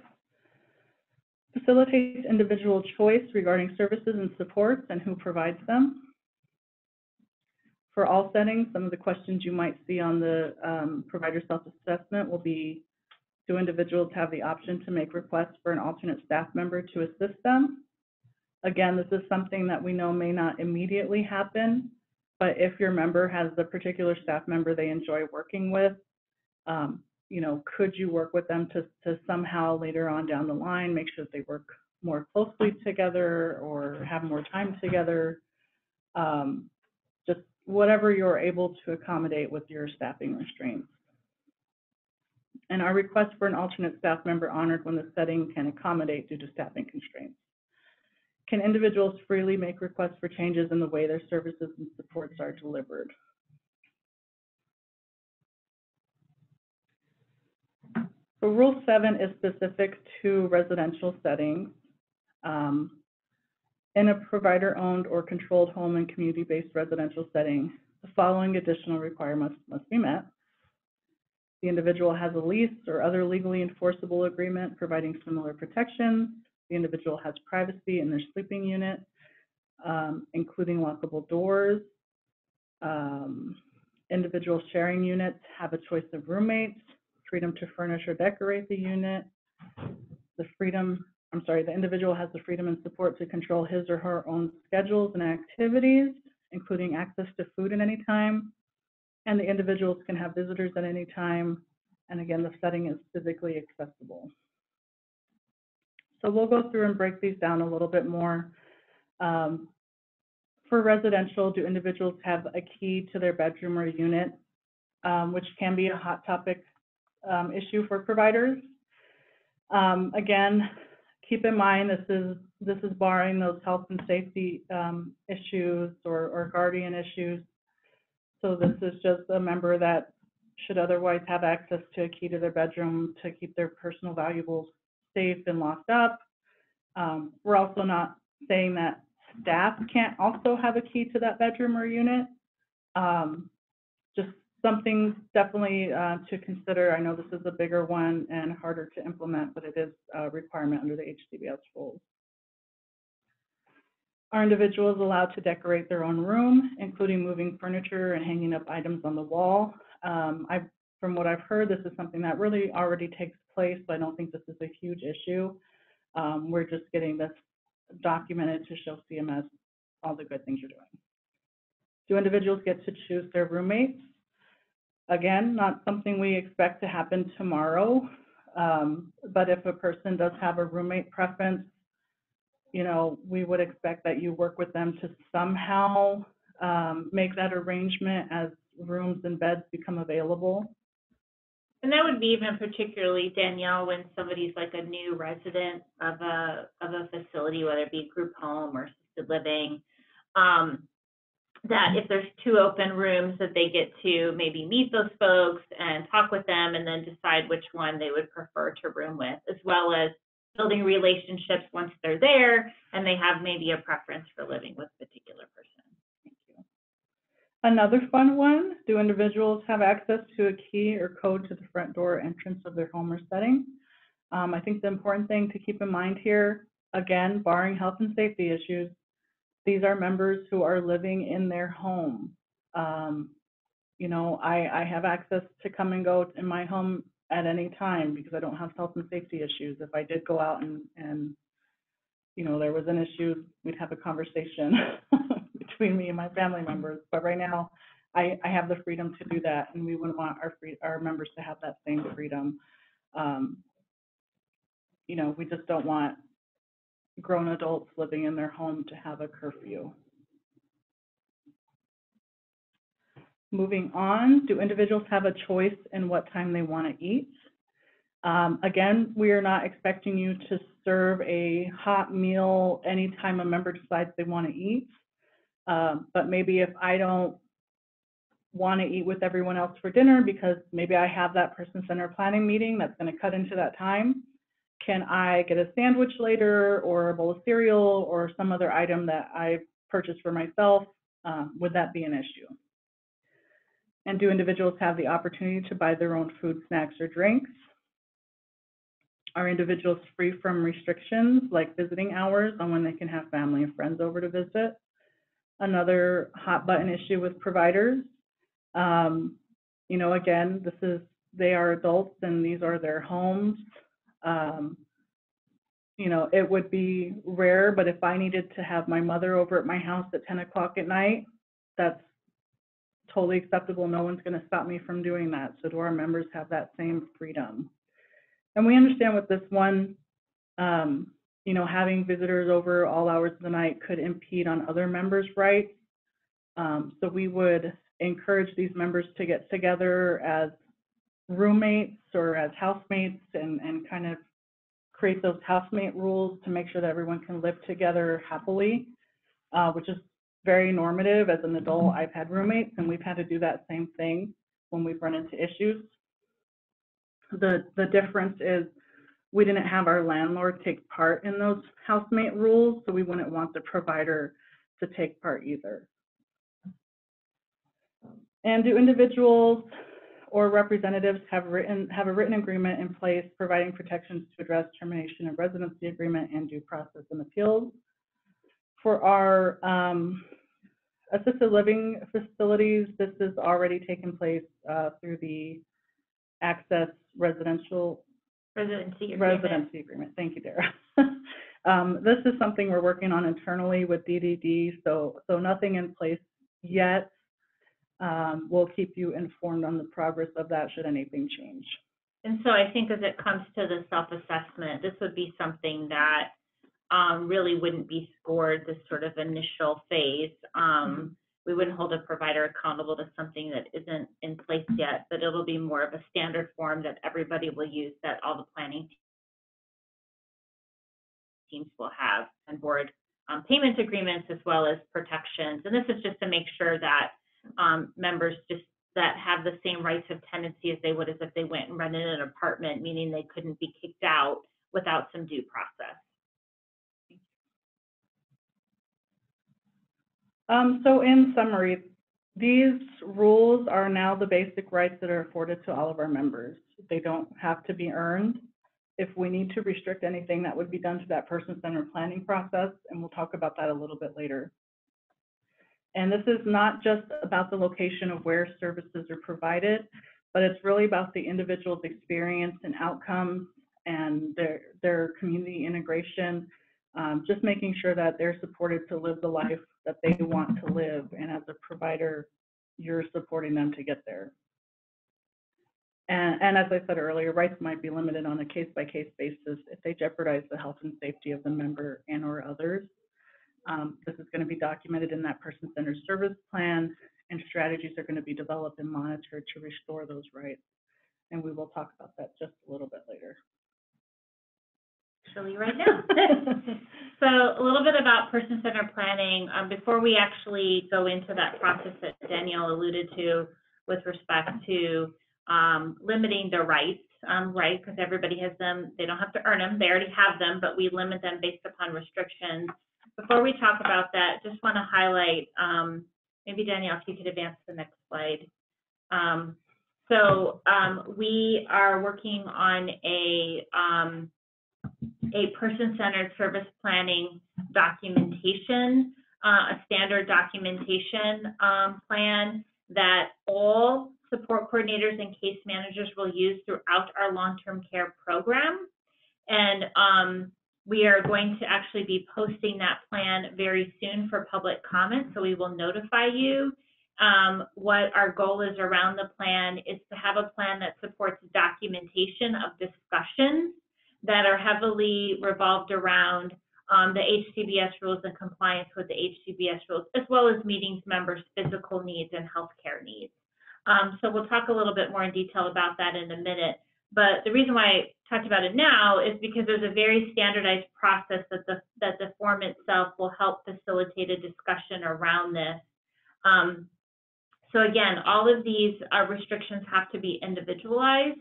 Facilitates individual choice regarding services and supports and who provides them. For all settings, some of the questions you might see on the um, provider self-assessment will be Do individuals have the option to make requests for an alternate staff member to assist them? Again, this is something that we know may not immediately happen, but if your member has the particular staff member they enjoy working with, um, you know, could you work with them to, to somehow later on down the line make sure that they work more closely together or have more time together? Um, just whatever you're able to accommodate with your staffing restraints. And are requests for an alternate staff member honored when the setting can accommodate due to staffing constraints? Can individuals freely make requests for changes in the way their services and supports are delivered? So Rule seven is specific to residential settings. Um, in a provider-owned or controlled home and community-based residential setting, the following additional requirements must be met. The individual has a lease or other legally enforceable agreement providing similar protections. The individual has privacy in their sleeping unit, um, including lockable doors. Um, individual sharing units have a choice of roommates, freedom to furnish or decorate the unit. The freedom, I'm sorry, the individual has the freedom and support to control his or her own schedules and activities, including access to food at any time. And the individuals can have visitors at any time. And again, the setting is physically accessible. So we'll go through and break these down a little bit more. Um, for residential, do individuals have a key to their bedroom or unit, um, which can be a hot topic um, issue for providers. Um, again, keep in mind this is this is barring those health and safety um, issues or, or guardian issues. So this is just a member that should otherwise have access to a key to their bedroom to keep their personal valuables safe and locked up. Um, we're also not saying that staff can't also have a key to that bedroom or unit. Um, just something definitely uh, to consider. I know this is a bigger one and harder to implement, but it is a requirement under the H C B S rules. Are individuals allowed to decorate their own room, including moving furniture and hanging up items on the wall? Um, I, from what I've heard, this is something that really already takes place, so I don't think this is a huge issue. Um, we're just getting this documented to show C M S all the good things you're doing. Do individuals get to choose their roommates? Again, not something we expect to happen tomorrow, um, but if a person does have a roommate preference, you know, we would expect that you work with them to somehow um, make that arrangement as rooms and beds become available. And that would be even particularly, Danielle, when somebody's like a new resident of a of a facility, whether it be group home or assisted living, um, that if there's two open rooms that they get to maybe meet those folks and talk with them and then decide which one they would prefer to room with, as well as building relationships once they're there and they have maybe a preference for living with a particular person. Another fun one, do individuals have access to a key or code to the front door entrance of their home or setting? Um, I think the important thing to keep in mind here, again, barring health and safety issues, these are members who are living in their home. Um, you know, I, I have access to come and go in my home at any time because I don't have health and safety issues. If I did go out and, and you know, there was an issue, we'd have a conversation. Between me and my family members, but right now I, I have the freedom to do that, and we would want our free, our members to have that same freedom. Um, you know, we just don't want grown adults living in their home to have a curfew. Moving on, do individuals have a choice in what time they want to eat? Um, again, we are not expecting you to serve a hot meal anytime a member decides they want to eat. Um, but maybe if I don't want to eat with everyone else for dinner because maybe I have that person-centered planning meeting that's going to cut into that time, can I get a sandwich later or a bowl of cereal or some other item that I purchased for myself? Um, would that be an issue? And do individuals have the opportunity to buy their own food, snacks, or drinks? Are individuals free from restrictions like visiting hours on when they can have family and friends over to visit? Another hot button issue with providers. Um, you know, again, this is they are adults and these are their homes. Um, you know, it would be rare, but if I needed to have my mother over at my house at ten o'clock at night, that's totally acceptable. No one's going to stop me from doing that. So do our members have that same freedom? And we understand with this one, um, you know, having visitors over all hours of the night could impede on other members' rights. Um, so we would encourage these members to get together as roommates or as housemates and, and kind of create those housemate rules to make sure that everyone can live together happily, uh, which is very normative. As an adult, I've had roommates and we've had to do that same thing when we've run into issues. The, the difference is we didn't have our landlord take part in those housemate rules, so we wouldn't want the provider to take part either. And do individuals or representatives have written have a written agreement in place providing protections to address termination of residency agreement and due process and appeals? For our um, assisted living facilities, this is already taken place uh, through the Access residential residency agreement. Residency agreement. Thank you, Dara. um, this is something we're working on internally with D D D, so so nothing in place yet. Um, we'll keep you informed on the progress of that should anything change. And so I think as it comes to the self-assessment, this would be something that um, really wouldn't be scored this sort of initial phase. Um, we wouldn't hold a provider accountable to something that isn't in place yet, but it'll be more of a standard form that everybody will use, that all the planning teams will have on board, um, payment agreements as well as protections. And this is just to make sure that Um, members just that have the same rights of tenancy as they would as if they went and rented an apartment, meaning they couldn't be kicked out without some due process. Um, so in summary, these rules are now the basic rights that are afforded to all of our members. They don't have to be earned. If we need to restrict anything, that would be done to that person-centered planning process, and we'll talk about that a little bit later. And this is not just about the location of where services are provided, but it's really about the individual's experience and outcomes and their, their community integration, um, just making sure that they're supported to live the life that they want to live. And as a provider, you're supporting them to get there. And, and as I said earlier, rights might be limited on a case-by-case basis if they jeopardize the health and safety of the member and or others. Um, this is going to be documented in that person-centered service plan, and strategies are going to be developed and monitored to restore those rights. And we will talk about that just a little bit later. Actually, right now. So a little bit about person-centered planning. Um, before we actually go into that process that Danielle alluded to with respect to um, limiting the rights, um, right, because everybody has them. They don't have to earn them. They already have them, but we limit them based upon restrictions. Before we talk about that, just want to highlight, um, maybe Danielle, if you could advance the next slide. Um, so um, we are working on a, um, a person-centered service planning documentation, uh, a standard documentation um, plan that all support coordinators and case managers will use throughout our long-term care program. And um, we are going to actually be posting that plan very soon for public comment, so we will notify you. Um, what our goal is around the plan is to have a plan that supports documentation of discussions that are heavily revolved around um, the H C B S rules and compliance with the H C B S rules, as well as meeting members' physical needs and healthcare needs. Um, so we'll talk a little bit more in detail about that in a minute. But the reason why I talked about it now is because there's a very standardized process that the that the form itself will help facilitate a discussion around this. Um, so again, all of these uh, restrictions have to be individualized.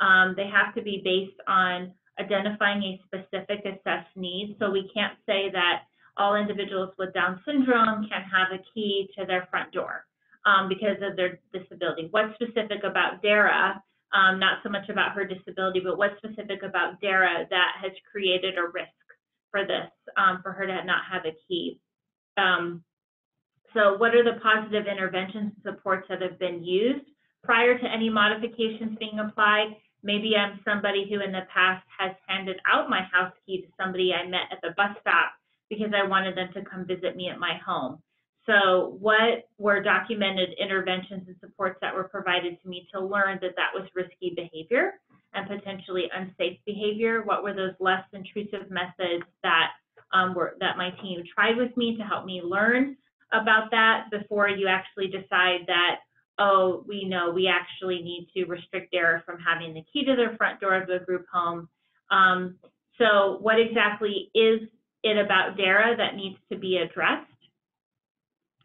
Um, they have to be based on identifying a specific assessed need. So we can't say that all individuals with Down syndrome can have a key to their front door um, because of their disability. What's specific about Dara? Um, not so much about her disability, but what's specific about Dara that has created a risk for this, um, for her to not have a key. Um, so what are the positive interventions and supports that have been used prior to any modifications being applied. Maybe I'm somebody who in the past has handed out my house key to somebody I met at the bus stop because I wanted them to come visit me at my home. So what were documented interventions and supports that were provided to me to learn that that was risky behavior and potentially unsafe behavior? What were those less intrusive methods that um, were that my team tried with me to help me learn about that before you actually decide that, oh, we know we actually need to restrict Dara from having the key to their front door of the group home. Um, so what exactly is it about Dara that needs to be addressed?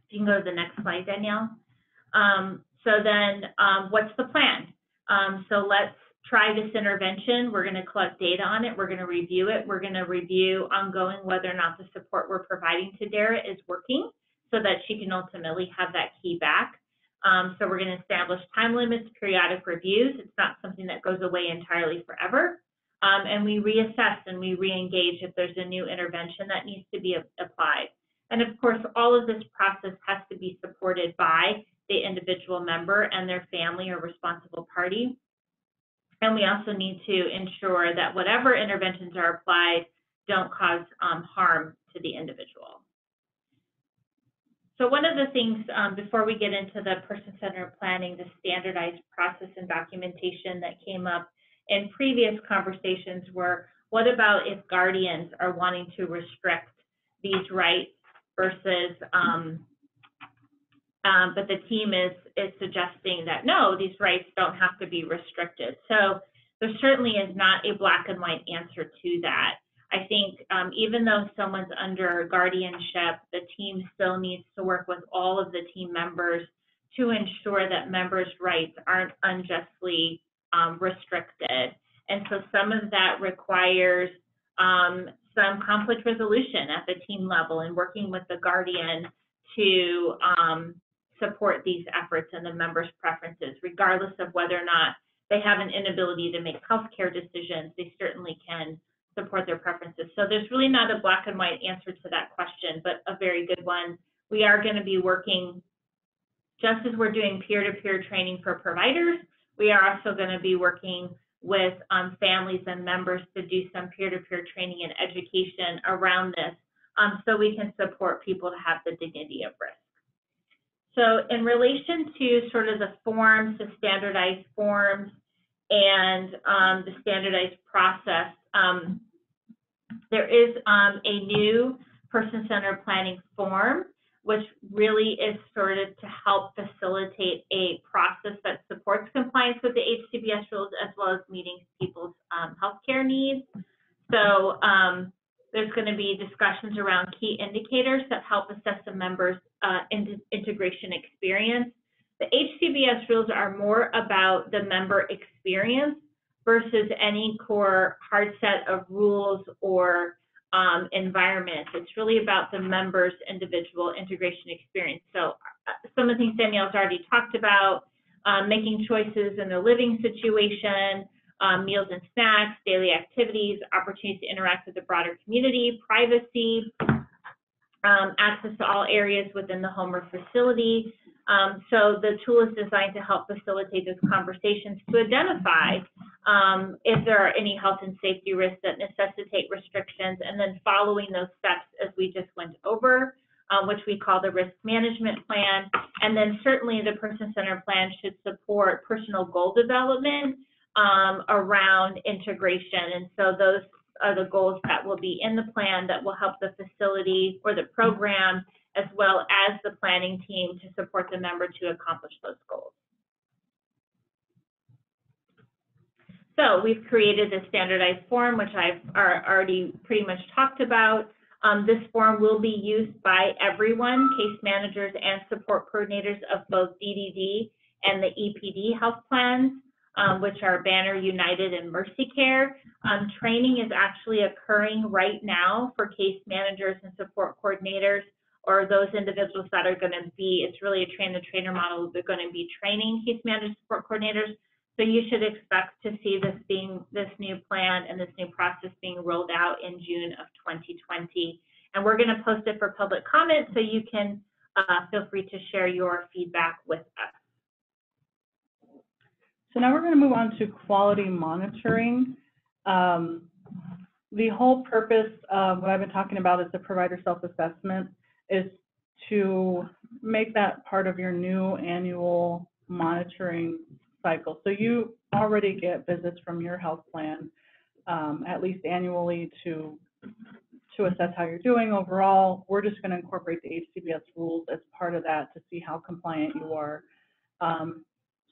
You can go to the next slide, Danielle. Um, so then um, what's the plan? Um, so let's try this intervention. We're going to collect data on it. We're going to review it. We're going to review ongoing whether or not the support we're providing to Dara is working so that she can ultimately have that key back. Um, so we're going to establish time limits, periodic reviews. It's not something that goes away entirely forever. Um, and we reassess and we re-engage if there's a new intervention that needs to be applied. And of course, all of this process has to be supported by the individual member and their family or responsible party. And we also need to ensure that whatever interventions are applied don't cause um, harm to the individual. So one of the things um, before we get into the person-centered planning, the standardized process and documentation that came up in previous conversations were, what about if guardians are wanting to restrict these rights versus, um, um, but the team is, is suggesting that no, these rights don't have to be restricted. So there certainly is not a black and white answer to that. I think um, even though someone's under guardianship, the team still needs to work with all of the team members to ensure that members' rights aren't unjustly um, restricted. And so some of that requires um, some conflict resolution at the team level and working with the guardian to um, support these efforts and the members' preferences, regardless of whether or not they have an inability to make healthcare decisions. They certainly can support their preferences. So there's really not a black and white answer to that question, but a very good one. We are going to be working, just as we're doing peer-to-peer training for providers, we are also going to be working with um, families and members to do some peer-to-peer training and education around this um, so we can support people to have the dignity of risk. So in relation to sort of the forms, the standardized forms, and um, the standardized process, um, there is um, a new person-centered planning form, which really is sort of to help facilitate a process that supports compliance with the H C B S rules as well as meeting people's um, healthcare needs. So um, there's going to be discussions around key indicators that help assess a member's uh, in integration experience. The H C B S rules are more about the member experience versus any core hard set of rules or um, environments. It's really about the member's individual integration experience. So some of the things Danielle's already talked about, um, making choices in their living situation, um, meals and snacks, daily activities, opportunities to interact with the broader community, privacy, um, access to all areas within the home or facility. Um, so the tool is designed to help facilitate those conversations to identify um, if there are any health and safety risks that necessitate restrictions, and then following those steps as we just went over, uh, which we call the risk management plan. And then certainly the person-centered plan should support personal goal development um, around integration. And so those are the goals that will be in the plan that will help the facility or the program, as well as the planning team, to support the member to accomplish those goals. So we've created a standardized form, which I've already pretty much talked about. Um, this form will be used by everyone, case managers and support coordinators of both D D D and the E P D health plans, um, which are Banner United and Mercy Care. Um, training is actually occurring right now for case managers and support coordinators, or those individuals that are going to be, it's really a train-the-trainer model, they're going to be training case managers, support coordinators. So you should expect to see this being, this new plan and this new process being rolled out in June of twenty twenty. And we're going to post it for public comment, so you can uh, feel free to share your feedback with us. So now we're going to move on to quality monitoring. Um, the whole purpose of what I've been talking about is the provider self-assessment, is to make that part of your new annual monitoring cycle. So you already get visits from your health plan um, at least annually to to assess how you're doing overall. We're just going to incorporate the H C B S rules as part of that to see how compliant you are. Um,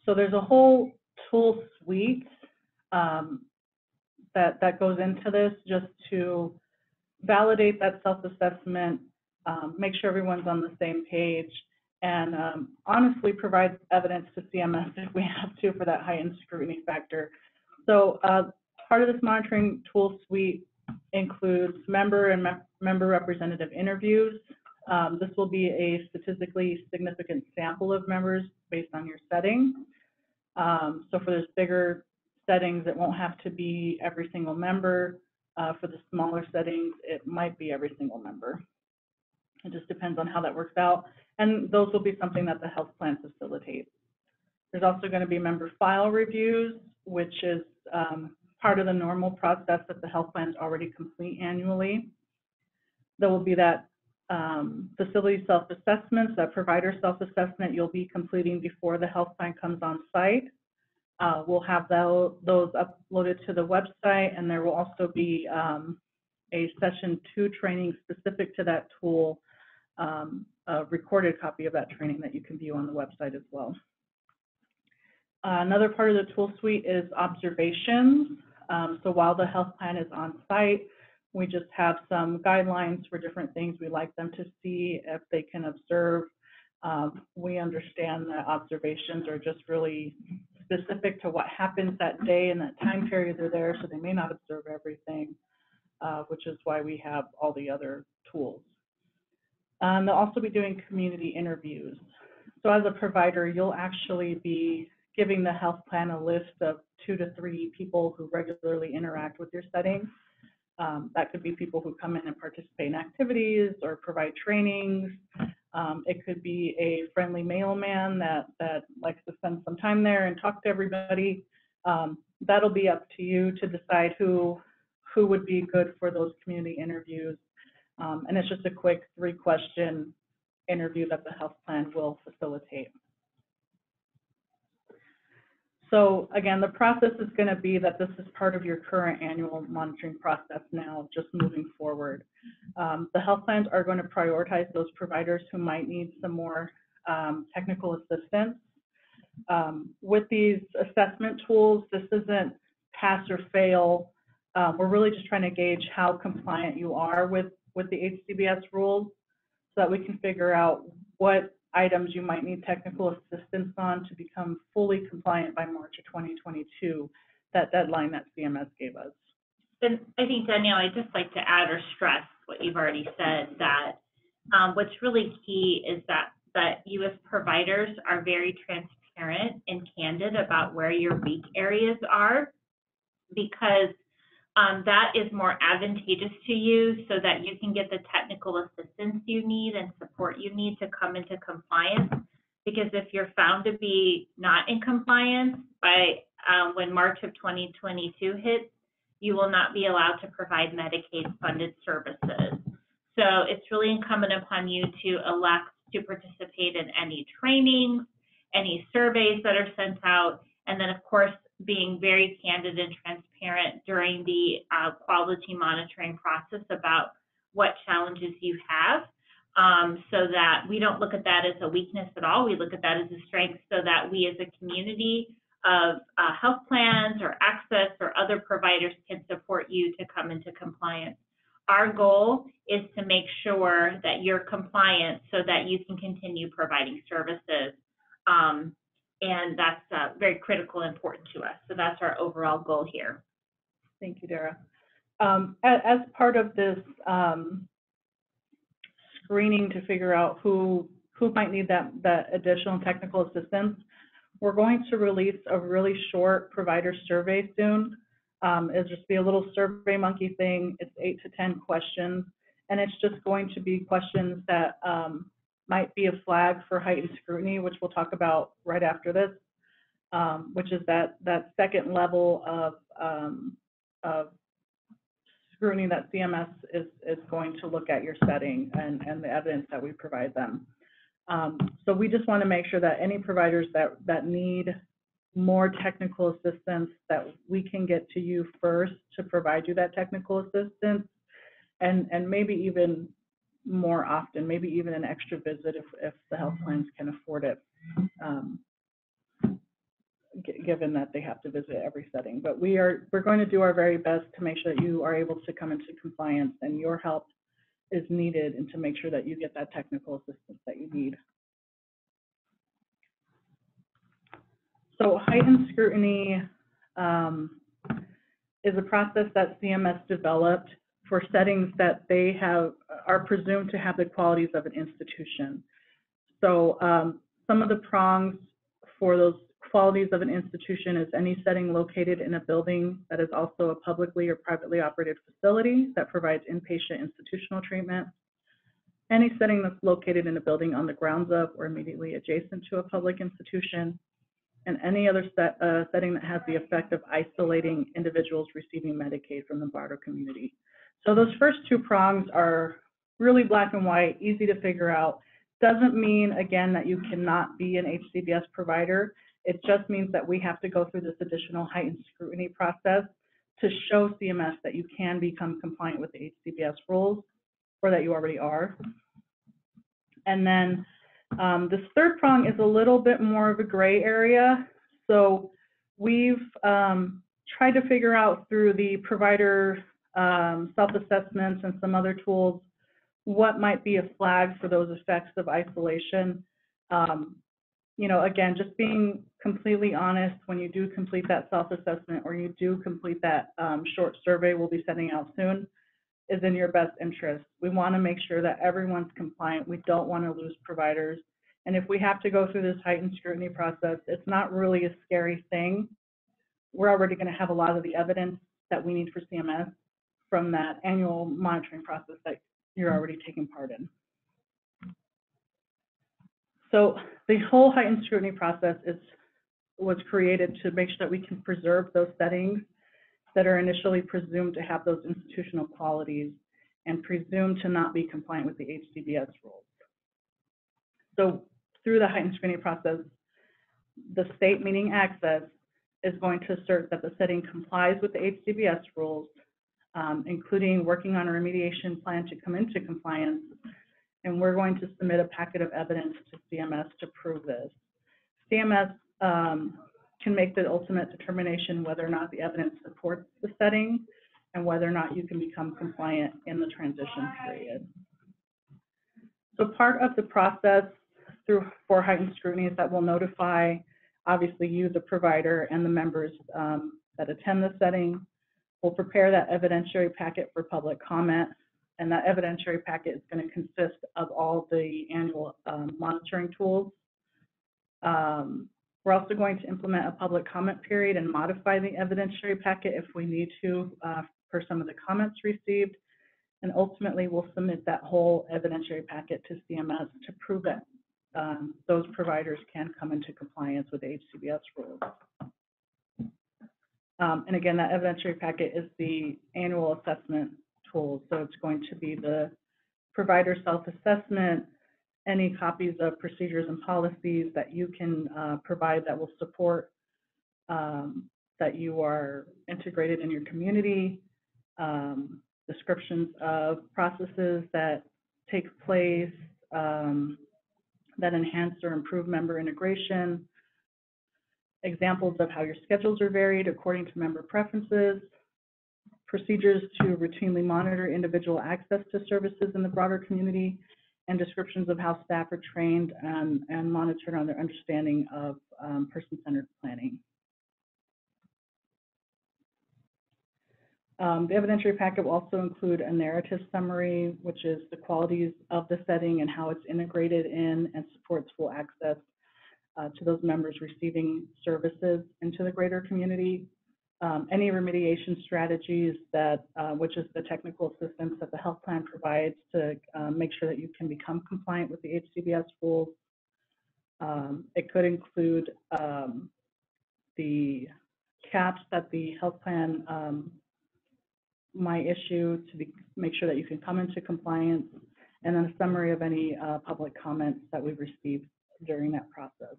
so there's a whole tool suite um, that that goes into this just to validate that self-assessment, um, make sure everyone's on the same page, and um, honestly provides evidence to C M S if we have to for that heightened scrutiny factor. So uh, part of this monitoring tool suite includes member and me member representative interviews. Um, this will be a statistically significant sample of members based on your setting. Um, so for those bigger settings, it won't have to be every single member. Uh, for the smaller settings, it might be every single member. It just depends on how that works out. And those will be something that the health plan facilitates. There's also going to be member file reviews, which is um, part of the normal process that the health plans already complete annually. There will be that um, facility self-assessments, that provider self-assessment you'll be completing before the health plan comes on site. Uh, we'll have that, those uploaded to the website, and there will also be um, a session two training specific to that tool, um, a recorded copy of that training that you can view on the website as well. Uh, another part of the tool suite is observations. Um, so while the health plan is on site, we just have some guidelines for different things we'd like them to see if they can observe. Um, we understand that observations are just really specific to what happens that day and that time period they're there, so they may not observe everything, uh, which is why we have all the other tools. Um, they'll also be doing community interviews. So as a provider, you'll actually be giving the health plan a list of two to three people who regularly interact with your setting. Um, that could be people who come in and participate in activities or provide trainings. Um, it could be a friendly mailman that, that likes to spend some time there and talk to everybody. Um, that'll be up to you to decide who, who would be good for those community interviews. Um, and it's just a quick three-question interview that the health plan will facilitate. So again, the process is going to be that this is part of your current annual monitoring process now, just moving forward. Um, the health plans are going to prioritize those providers who might need some more um, technical assistance. Um, with these assessment tools, this isn't pass or fail. Uh, we're really just trying to gauge how compliant you are with with the H C B S rules so that we can figure out what items you might need technical assistance on to become fully compliant by March of twenty twenty-two, that deadline that C M S gave us. And I think, Danielle, I'd just like to add or stress what you've already said, that um, what's really key is that, that you as providers are very transparent and candid about where your weak areas are, because Um, that is more advantageous to you so that you can get the technical assistance you need and support you need to come into compliance. Because if you're found to be not in compliance by um, when March of twenty twenty-two hits, you will not be allowed to provide Medicaid-funded services. So it's really incumbent upon you to elect to participate in any trainings, any surveys that are sent out, and then, of course, being very candid and transparent during the uh, quality monitoring process about what challenges you have, um, so that we don't look at that as a weakness at all. We look at that as a strength so that we as a community of uh, health plans or Access or other providers can support you to come into compliance. Our goal is to make sure that you're compliant so that you can continue providing services. Um, And that's uh, very critical and important to us. So that's our overall goal here. Thank you, Dara. Um, as, as part of this um, screening to figure out who who might need that, that additional technical assistance, we're going to release a really short provider survey soon. Um, it'll just be a little Survey Monkey thing. It's eight to ten questions. And it's just going to be questions that um, might be a flag for heightened scrutiny, which we'll talk about right after this. um, which is that, that second level of, um, of scrutiny that C M S is, is going to look at your setting and, and the evidence that we provide them. Um, so we just want to make sure that any providers that, that need more technical assistance, that we can get to you first to provide you that technical assistance, and, and maybe even more often, maybe even an extra visit if, if the health plans can afford it, um, given that they have to visit every setting. But we are, we're going to do our very best to make sure that you are able to come into compliance and your help is needed, and to make sure that you get that technical assistance that you need. So heightened scrutiny um, is a process that C M S developed for settings that they have are presumed to have the qualities of an institution. So um, some of the prongs for those qualities of an institution is any setting located in a building that is also a publicly or privately operated facility that provides inpatient institutional treatment, any setting that's located in a building on the grounds of or immediately adjacent to a public institution, and any other set, uh, setting that has the effect of isolating individuals receiving Medicaid from the broader community. So those first two prongs are really black and white, easy to figure out. Doesn't mean, again, that you cannot be an H C B S provider. It just means that we have to go through this additional heightened scrutiny process to show C M S that you can become compliant with the H C B S rules, or that you already are. And then um, this third prong is a little bit more of a gray area. So we've um, tried to figure out through the provider um, self-assessments and some other tools what might be a flag for those effects of isolation. Um, you know, again, just being completely honest, when you do complete that self-assessment or you do complete that um, short survey we'll be sending out soon, is in your best interest. We want to make sure that everyone's compliant. We don't want to lose providers. And if we have to go through this heightened scrutiny process, it's not really a scary thing. We're already going to have a lot of the evidence that we need for C M S from that annual monitoring process that you're already taking part in. So the whole heightened scrutiny process is, was created to make sure that we can preserve those settings that are initially presumed to have those institutional qualities and presumed to not be compliant with the H C B S rules. So through the heightened screening process, the state, meaning Access, is going to assert that the setting complies with the H C B S rules, um, including working on a remediation plan to come into compliance. And we're going to submit a packet of evidence to C M S to prove this. C M S um, can make the ultimate determination whether or not the evidence supports the setting and whether or not you can become compliant in the transition period. So part of the process through for heightened scrutiny is that we'll notify, obviously, you, the provider, and the members um, that attend the setting. We'll prepare that evidentiary packet for public comment, and that evidentiary packet is going to consist of all the annual um, monitoring tools. Um, We're also going to implement a public comment period and modify the evidentiary packet if we need to uh, for some of the comments received. And ultimately, we'll submit that whole evidentiary packet to C M S to prove that um, those providers can come into compliance with the H C B S rules. Um, and again, that evidentiary packet is the annual assessment tool. So it's going to be the provider self-assessment, any copies of procedures and policies that you can uh, provide that will support um, that you are integrated in your community, um, descriptions of processes that take place um, that enhance or improve member integration, examples of how your schedules are varied according to member preferences, procedures to routinely monitor individual access to services in the broader community, and descriptions of how staff are trained and, and monitored on their understanding of um, person-centered planning. Um, the evidentiary packet will also include a narrative summary, which is the qualities of the setting and how it's integrated in and supports full access uh, to those members receiving services into the greater community. Um, any remediation strategies that, uh, which is the technical assistance that the health plan provides to uh, make sure that you can become compliant with the H C B S rules. Um, it could include um, the caps that the health plan um, might issue to be, make sure that you can come into compliance, and then a summary of any uh, public comments that we've received during that process.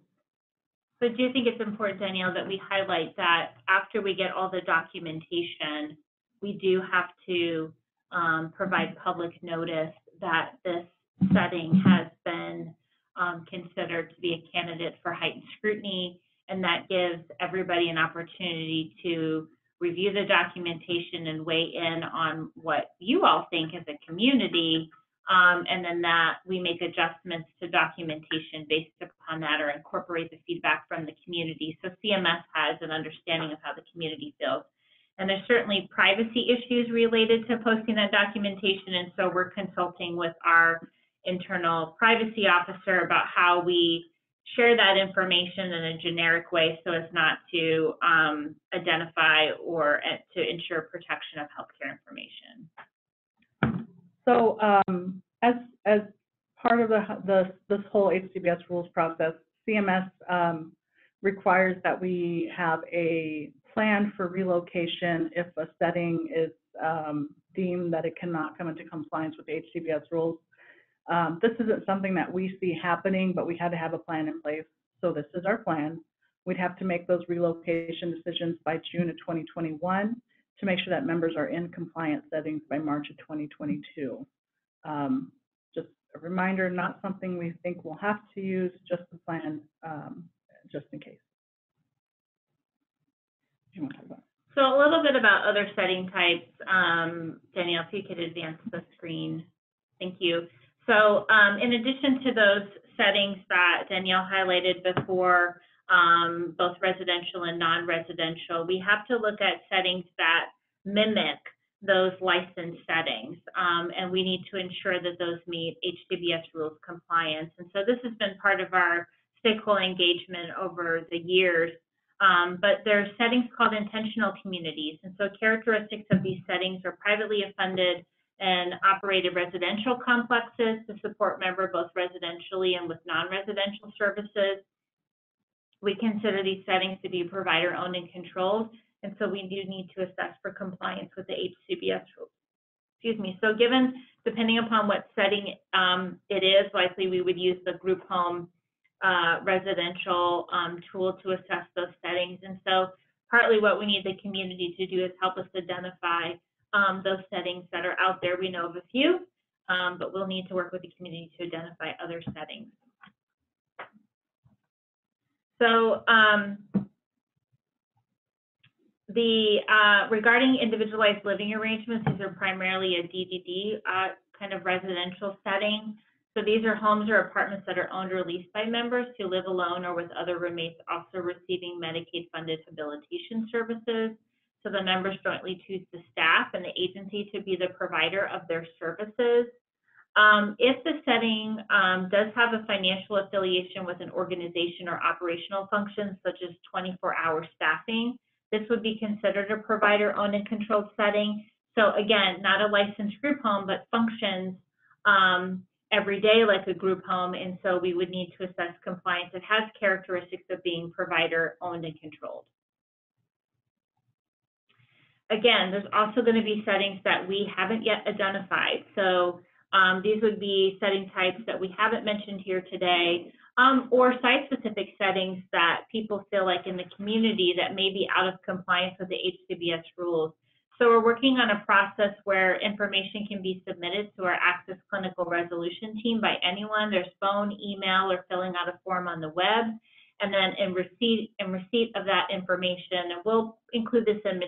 So I do think it's important, Danielle, that we highlight that after we get all the documentation, we do have to um, provide public notice that this setting has been um, considered to be a candidate for heightened scrutiny, and that gives everybody an opportunity to review the documentation and weigh in on what you all think as a community, um, and then that we make adjustments to documentation based upon that or incorporate the feedback from the community. So C M S has an understanding of how the community feels. And there's certainly privacy issues related to posting that documentation, and so we're consulting with our internal privacy officer about how we share that information in a generic way so as not to um, identify or to ensure protection of healthcare information. So um, as as part of the, the this whole H C B S rules process, C M S um, requires that we have a plan for relocation if a setting is um, deemed that it cannot come into compliance with the H C B S rules. Um, this isn't something that we see happening, but we had to have a plan in place. So this is our plan. We'd have to make those relocation decisions by June of twenty twenty-one to make sure that members are in compliant settings by March of twenty twenty-two. Um, just a reminder, not something we think we'll have to use, just the plan, um, just in case. You want to talk about it? So a little bit about other setting types. Um, Danielle, if you could advance the screen. Thank you. So um, in addition to those settings that Danielle highlighted before, um, both residential and non-residential, we have to look at settings that mimic those licensed settings, um, and we need to ensure that those meet H C B S rules compliance. And so this has been part of our stakeholder engagement over the years, um, but there are settings called intentional communities, and so characteristics of these settings are privately funded and operated residential complexes to support member both residentially and with non-residential services. We consider these settings to be provider owned and controlled, and so we do need to assess for compliance with the H C B S rules. Excuse me. So given, depending upon what setting um, it is, likely we would use the group home uh, residential um, tool to assess those settings. And so partly what we need the community to do is help us identify Um, those settings that are out there. We know of a few, um, but we'll need to work with the community to identify other settings. So um, the uh, regarding individualized living arrangements, these are primarily a D D D uh, kind of residential setting. So these are homes or apartments that are owned or leased by members who live alone or with other roommates also receiving Medicaid-funded habilitation services. So the members jointly choose the staff and the agency to be the provider of their services. Um, if the setting um, does have a financial affiliation with an organization or operational functions such as twenty-four hour staffing, this would be considered a provider owned and controlled setting. So again, not a licensed group home, but functions um, every day like a group home. And so we would need to assess compliance. It has characteristics of being provider owned and controlled. Again, there's also going to be settings that we haven't yet identified. So um, these would be setting types that we haven't mentioned here today, um, or site-specific settings that people feel like in the community that may be out of compliance with the H C B S rules. So we're working on a process where information can be submitted to our Access Clinical Resolution team by anyone. There's phone, email, or filling out a form on the web, and then in receipt, in receipt of that information, and we'll include this in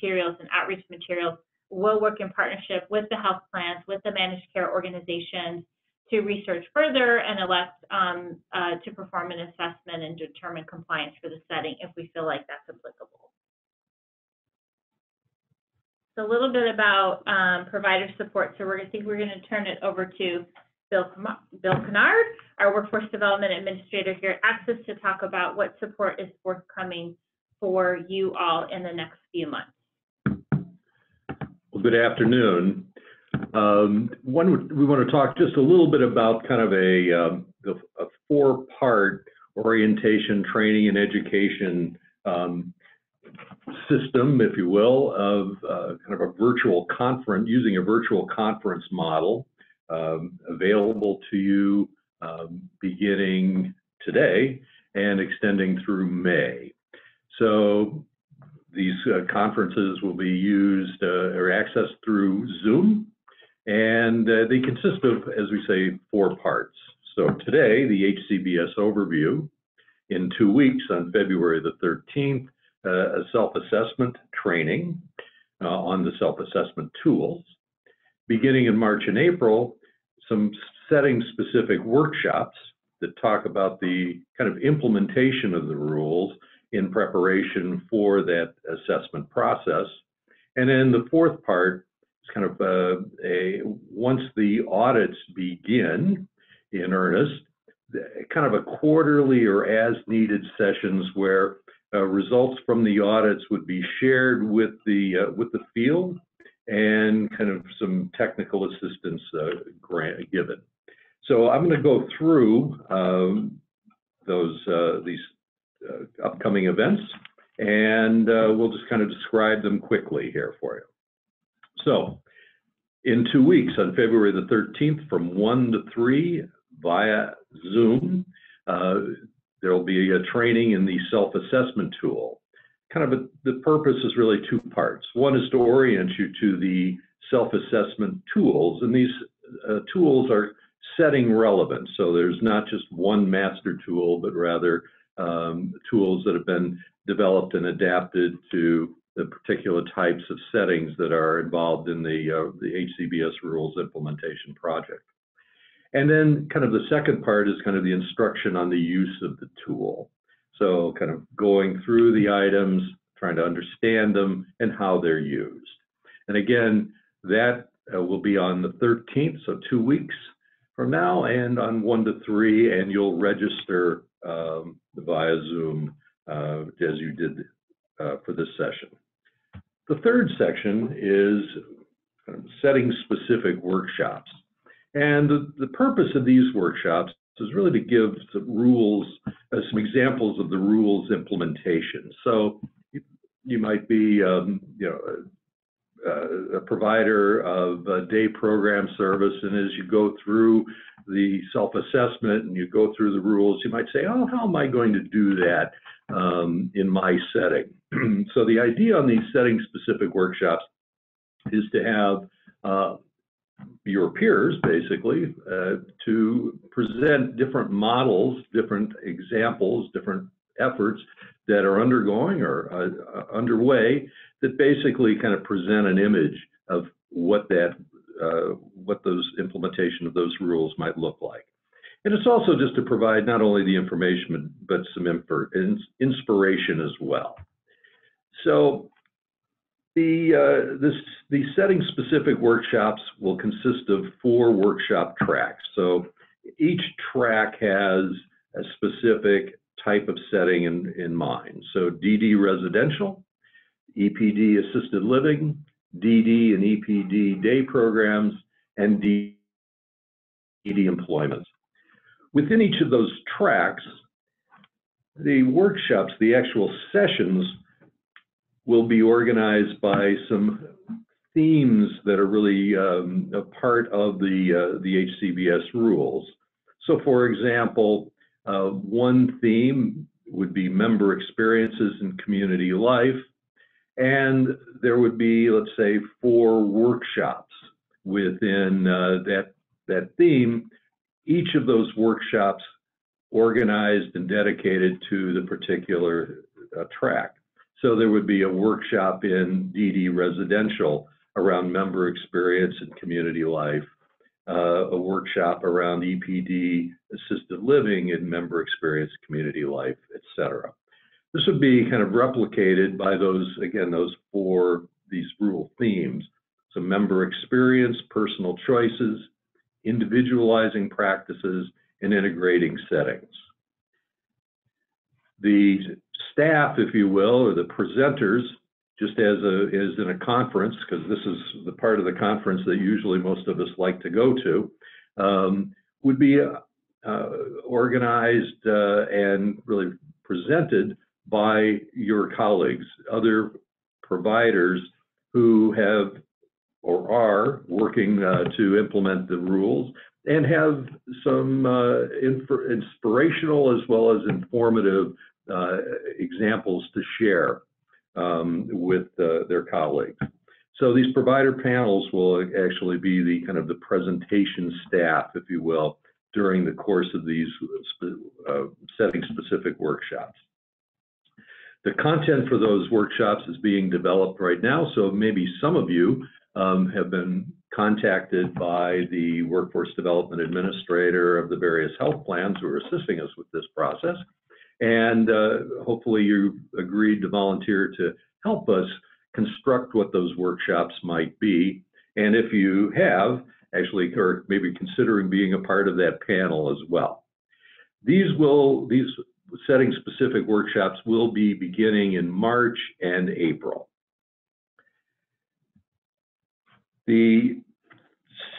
materials and outreach materials. We'll work in partnership with the health plans, with the managed care organizations to research further and elect um, uh, to perform an assessment and determine compliance for the setting if we feel like that's applicable. So a little bit about um, provider support. So we're going to think we're going to turn it over to Bill, Bill Kennard, our Workforce Development Administrator here at Access, to talk about what support is forthcoming for you all in the next few months. Good afternoon. Um, one, we want to talk just a little bit about kind of a, um, a four-part orientation, training, and education um, system, if you will, of uh, kind of a virtual conference, using a virtual conference model um, available to you um, beginning today and extending through May. So these uh, conferences will be used uh, or accessed through Zoom, and uh, they consist of, as we say, four parts. So today, the H C B S overview. In two weeks, on February the thirteenth, uh, a self-assessment training uh, on the self-assessment tools. Beginning in March and April, some setting-specific workshops that talk about the kind of implementation of the rules in preparation for that assessment process. And then the fourth part is kind of uh, a, once the audits begin in earnest, kind of a quarterly or as needed sessions where uh, results from the audits would be shared with the uh, with the field and kind of some technical assistance uh, grant given. So I'm going to go through um, those uh, these Uh, upcoming events, and uh, we'll just kind of describe them quickly here for you. So in two weeks, on February the thirteenth, from one to three via Zoom, uh, there will be a training in the self-assessment tool. Kind of a, the purpose is really two parts. One is to orient you to the self-assessment tools, and these uh, tools are setting relevant. So there's not just one master tool, but rather Um, tools that have been developed and adapted to the particular types of settings that are involved in the, uh, the H C B S rules implementation project. And then kind of the second part is kind of the instruction on the use of the tool. So kind of going through the items, trying to understand them and how they're used. And again, that uh, will be on the thirteenth, so two weeks from now, and on one to three, and you'll register Um, via Zoom uh, as you did uh, for this session. The third section is kind of setting specific workshops. And the, the purpose of these workshops is really to give some rules, uh, some examples of the rules implementation. So you, you might be um, you know, a, a provider of a day program service, and as you go through the self-assessment and you go through the rules, you might say, oh, how am I going to do that um, in my setting? So the idea on these setting-specific workshops is to have uh, your peers, basically, uh, to present different models, different examples, different efforts that are undergoing or uh, underway that basically kind of present an image of what that Uh, what those implementation of those rules might look like. And it's also just to provide not only the information, but some inspiration as well. So the, uh, this, the setting specific workshops will consist of four workshop tracks. So each track has a specific type of setting in, in mind. So D D residential, E P D assisted living, D D and E P D day programs, and D D employment. Within each of those tracks, the workshops, the actual sessions, will be organized by some themes that are really um, a part of the, uh, the H C B S rules. So for example, uh, one theme would be member experiences in community life. And there would be, let's say, four workshops within uh, that, that theme, each of those workshops organized and dedicated to the particular uh, track. So there would be a workshop in D D residential around member experience and community life, uh, a workshop around E P D assisted living and member experience, community life, et cetera. This would be kind of replicated by those, again, those four, these rural themes. So member experience, personal choices, individualizing practices, and integrating settings. The staff, if you will, or the presenters, just as, a, as in a conference, because this is the part of the conference that usually most of us like to go to, um, would be uh, uh, organized uh, and really presented by your colleagues, other providers who have or are working uh, to implement the rules and have some uh, inspirational as well as informative uh, examples to share um, with uh, their colleagues. So these provider panels will actually be the kind of the presentation staff, if you will, during the course of these uh, setting specific workshops. The content for those workshops is being developed right now, so maybe some of you um, have been contacted by the Workforce Development Administrator of the various health plans who are assisting us with this process, and uh, hopefully you've agreed to volunteer to help us construct what those workshops might be, and if you have, actually, or maybe considering being a part of that panel as well. These will, these setting specific workshops will be beginning in March and April. The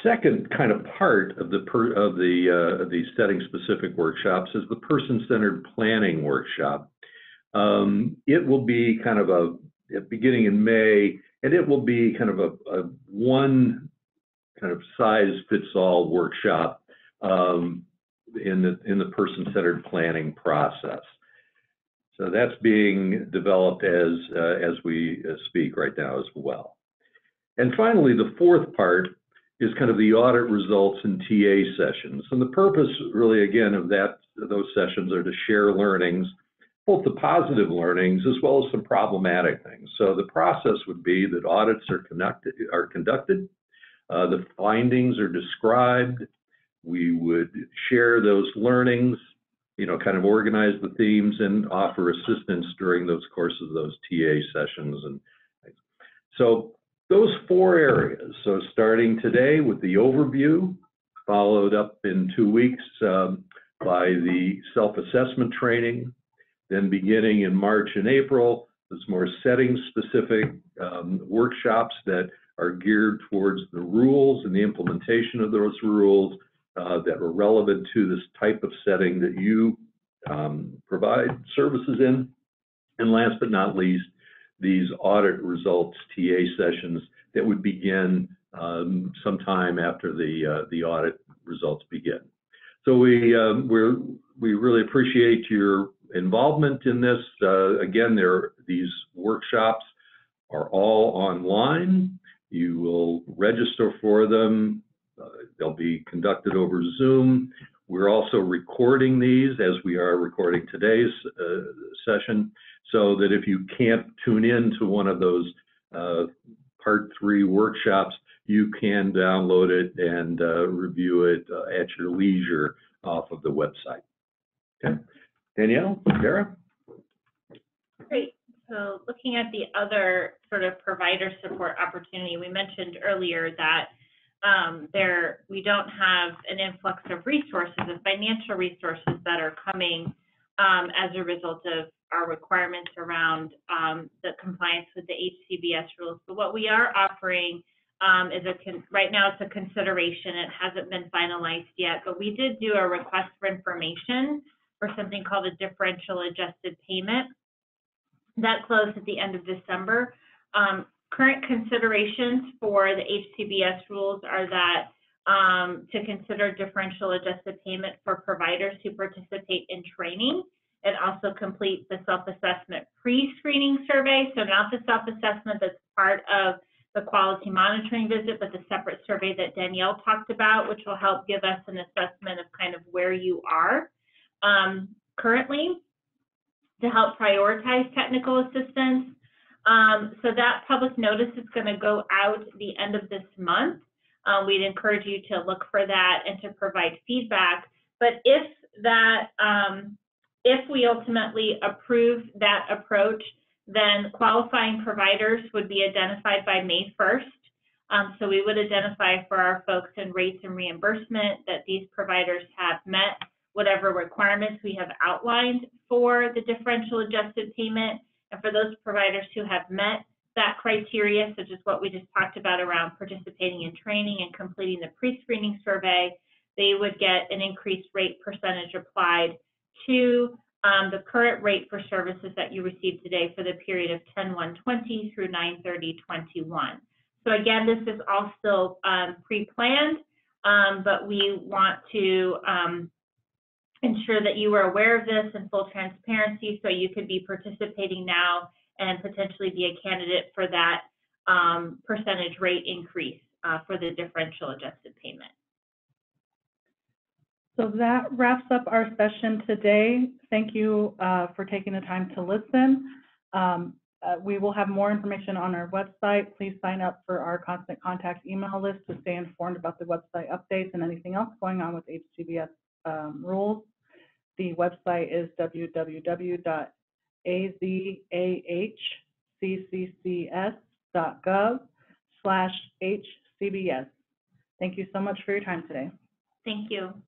second kind of part of the per, of the uh, the setting specific workshops is the person-centered planning workshop. Um, it will be kind of a beginning in May, and it will be kind of a, a one kind of size-fits-all workshop um, in the in the person-centered planning process. So that's being developed as uh, as we speak right now as well. And finally, the fourth part is kind of the audit results and T A sessions. And the purpose, really, again, of that those sessions are to share learnings, both the positive learnings as well as some problematic things. So the process would be that audits are conducted are conducted. Uh, the findings are described. We would share those learnings, you know, kind of organize the themes and offer assistance during those courses of those T A sessions. And so those four areas. So starting today with the overview, followed up in two weeks um, by the self-assessment training, then beginning in March and April, there's more setting-specific um, workshops that are geared towards the rules and the implementation of those rules uh, that are relevant to this type of setting that you um, provide services in. And last but not least, these audit results T A sessions that would begin um, sometime after the uh, the audit results begin. So we um, we're, we really appreciate your involvement in this. Uh, again, there these workshops are all online. You will register for them. Uh, they'll be conducted over Zoom. We're also recording these as we are recording today's uh, session, so that if you can't tune in to one of those uh, part three workshops, you can download it and uh, review it uh, at your leisure off of the website. Okay, Danielle, Dara? Great. So looking at the other sort of provider support opportunity, we mentioned earlier that um, there we don't have an influx of resources, of financial resources that are coming um, as a result of our requirements around um, the compliance with the H C B S rules. But what we are offering um, is a con right now it's a consideration. It hasn't been finalized yet, but we did do a request for information for something called a differential adjusted payment. That closed at the end of December. Um, current considerations for the H C B S rules are that um, to consider differential adjusted payment for providers who participate in training and also complete the self-assessment pre-screening survey. So not the self-assessment that's part of the quality monitoring visit, but the separate survey that Danielle talked about, which will help give us an assessment of kind of where you are um, currently, to help prioritize technical assistance. Um, so that public notice is going to go out the end of this month. Um, we'd encourage you to look for that and to provide feedback. But if that, um, if we ultimately approve that approach, then qualifying providers would be identified by May first. Um, so we would identify for our folks in rates and reimbursement that these providers have met whatever requirements we have outlined for the differential adjusted payment. And for those providers who have met that criteria, such as what we just talked about around participating in training and completing the pre-screening survey, they would get an increased rate percentage applied to um, the current rate for services that you receive today for the period of ten one twenty through nine thirty twenty-one. So again, this is all still um, pre-planned, um, but we want to um, ensure that you are aware of this in full transparency, so you could be participating now and potentially be a candidate for that um, percentage rate increase uh, for the differential adjusted payment. So that wraps up our session today. Thank you uh, for taking the time to listen. Um, uh, we will have more information on our website. Please sign up for our Constant Contact email list to stay informed about the website updates and anything else going on with H C B S um, rules. The website is w w w dot a z a h c c c s dot gov slash H C B S. Thank you so much for your time today. Thank you.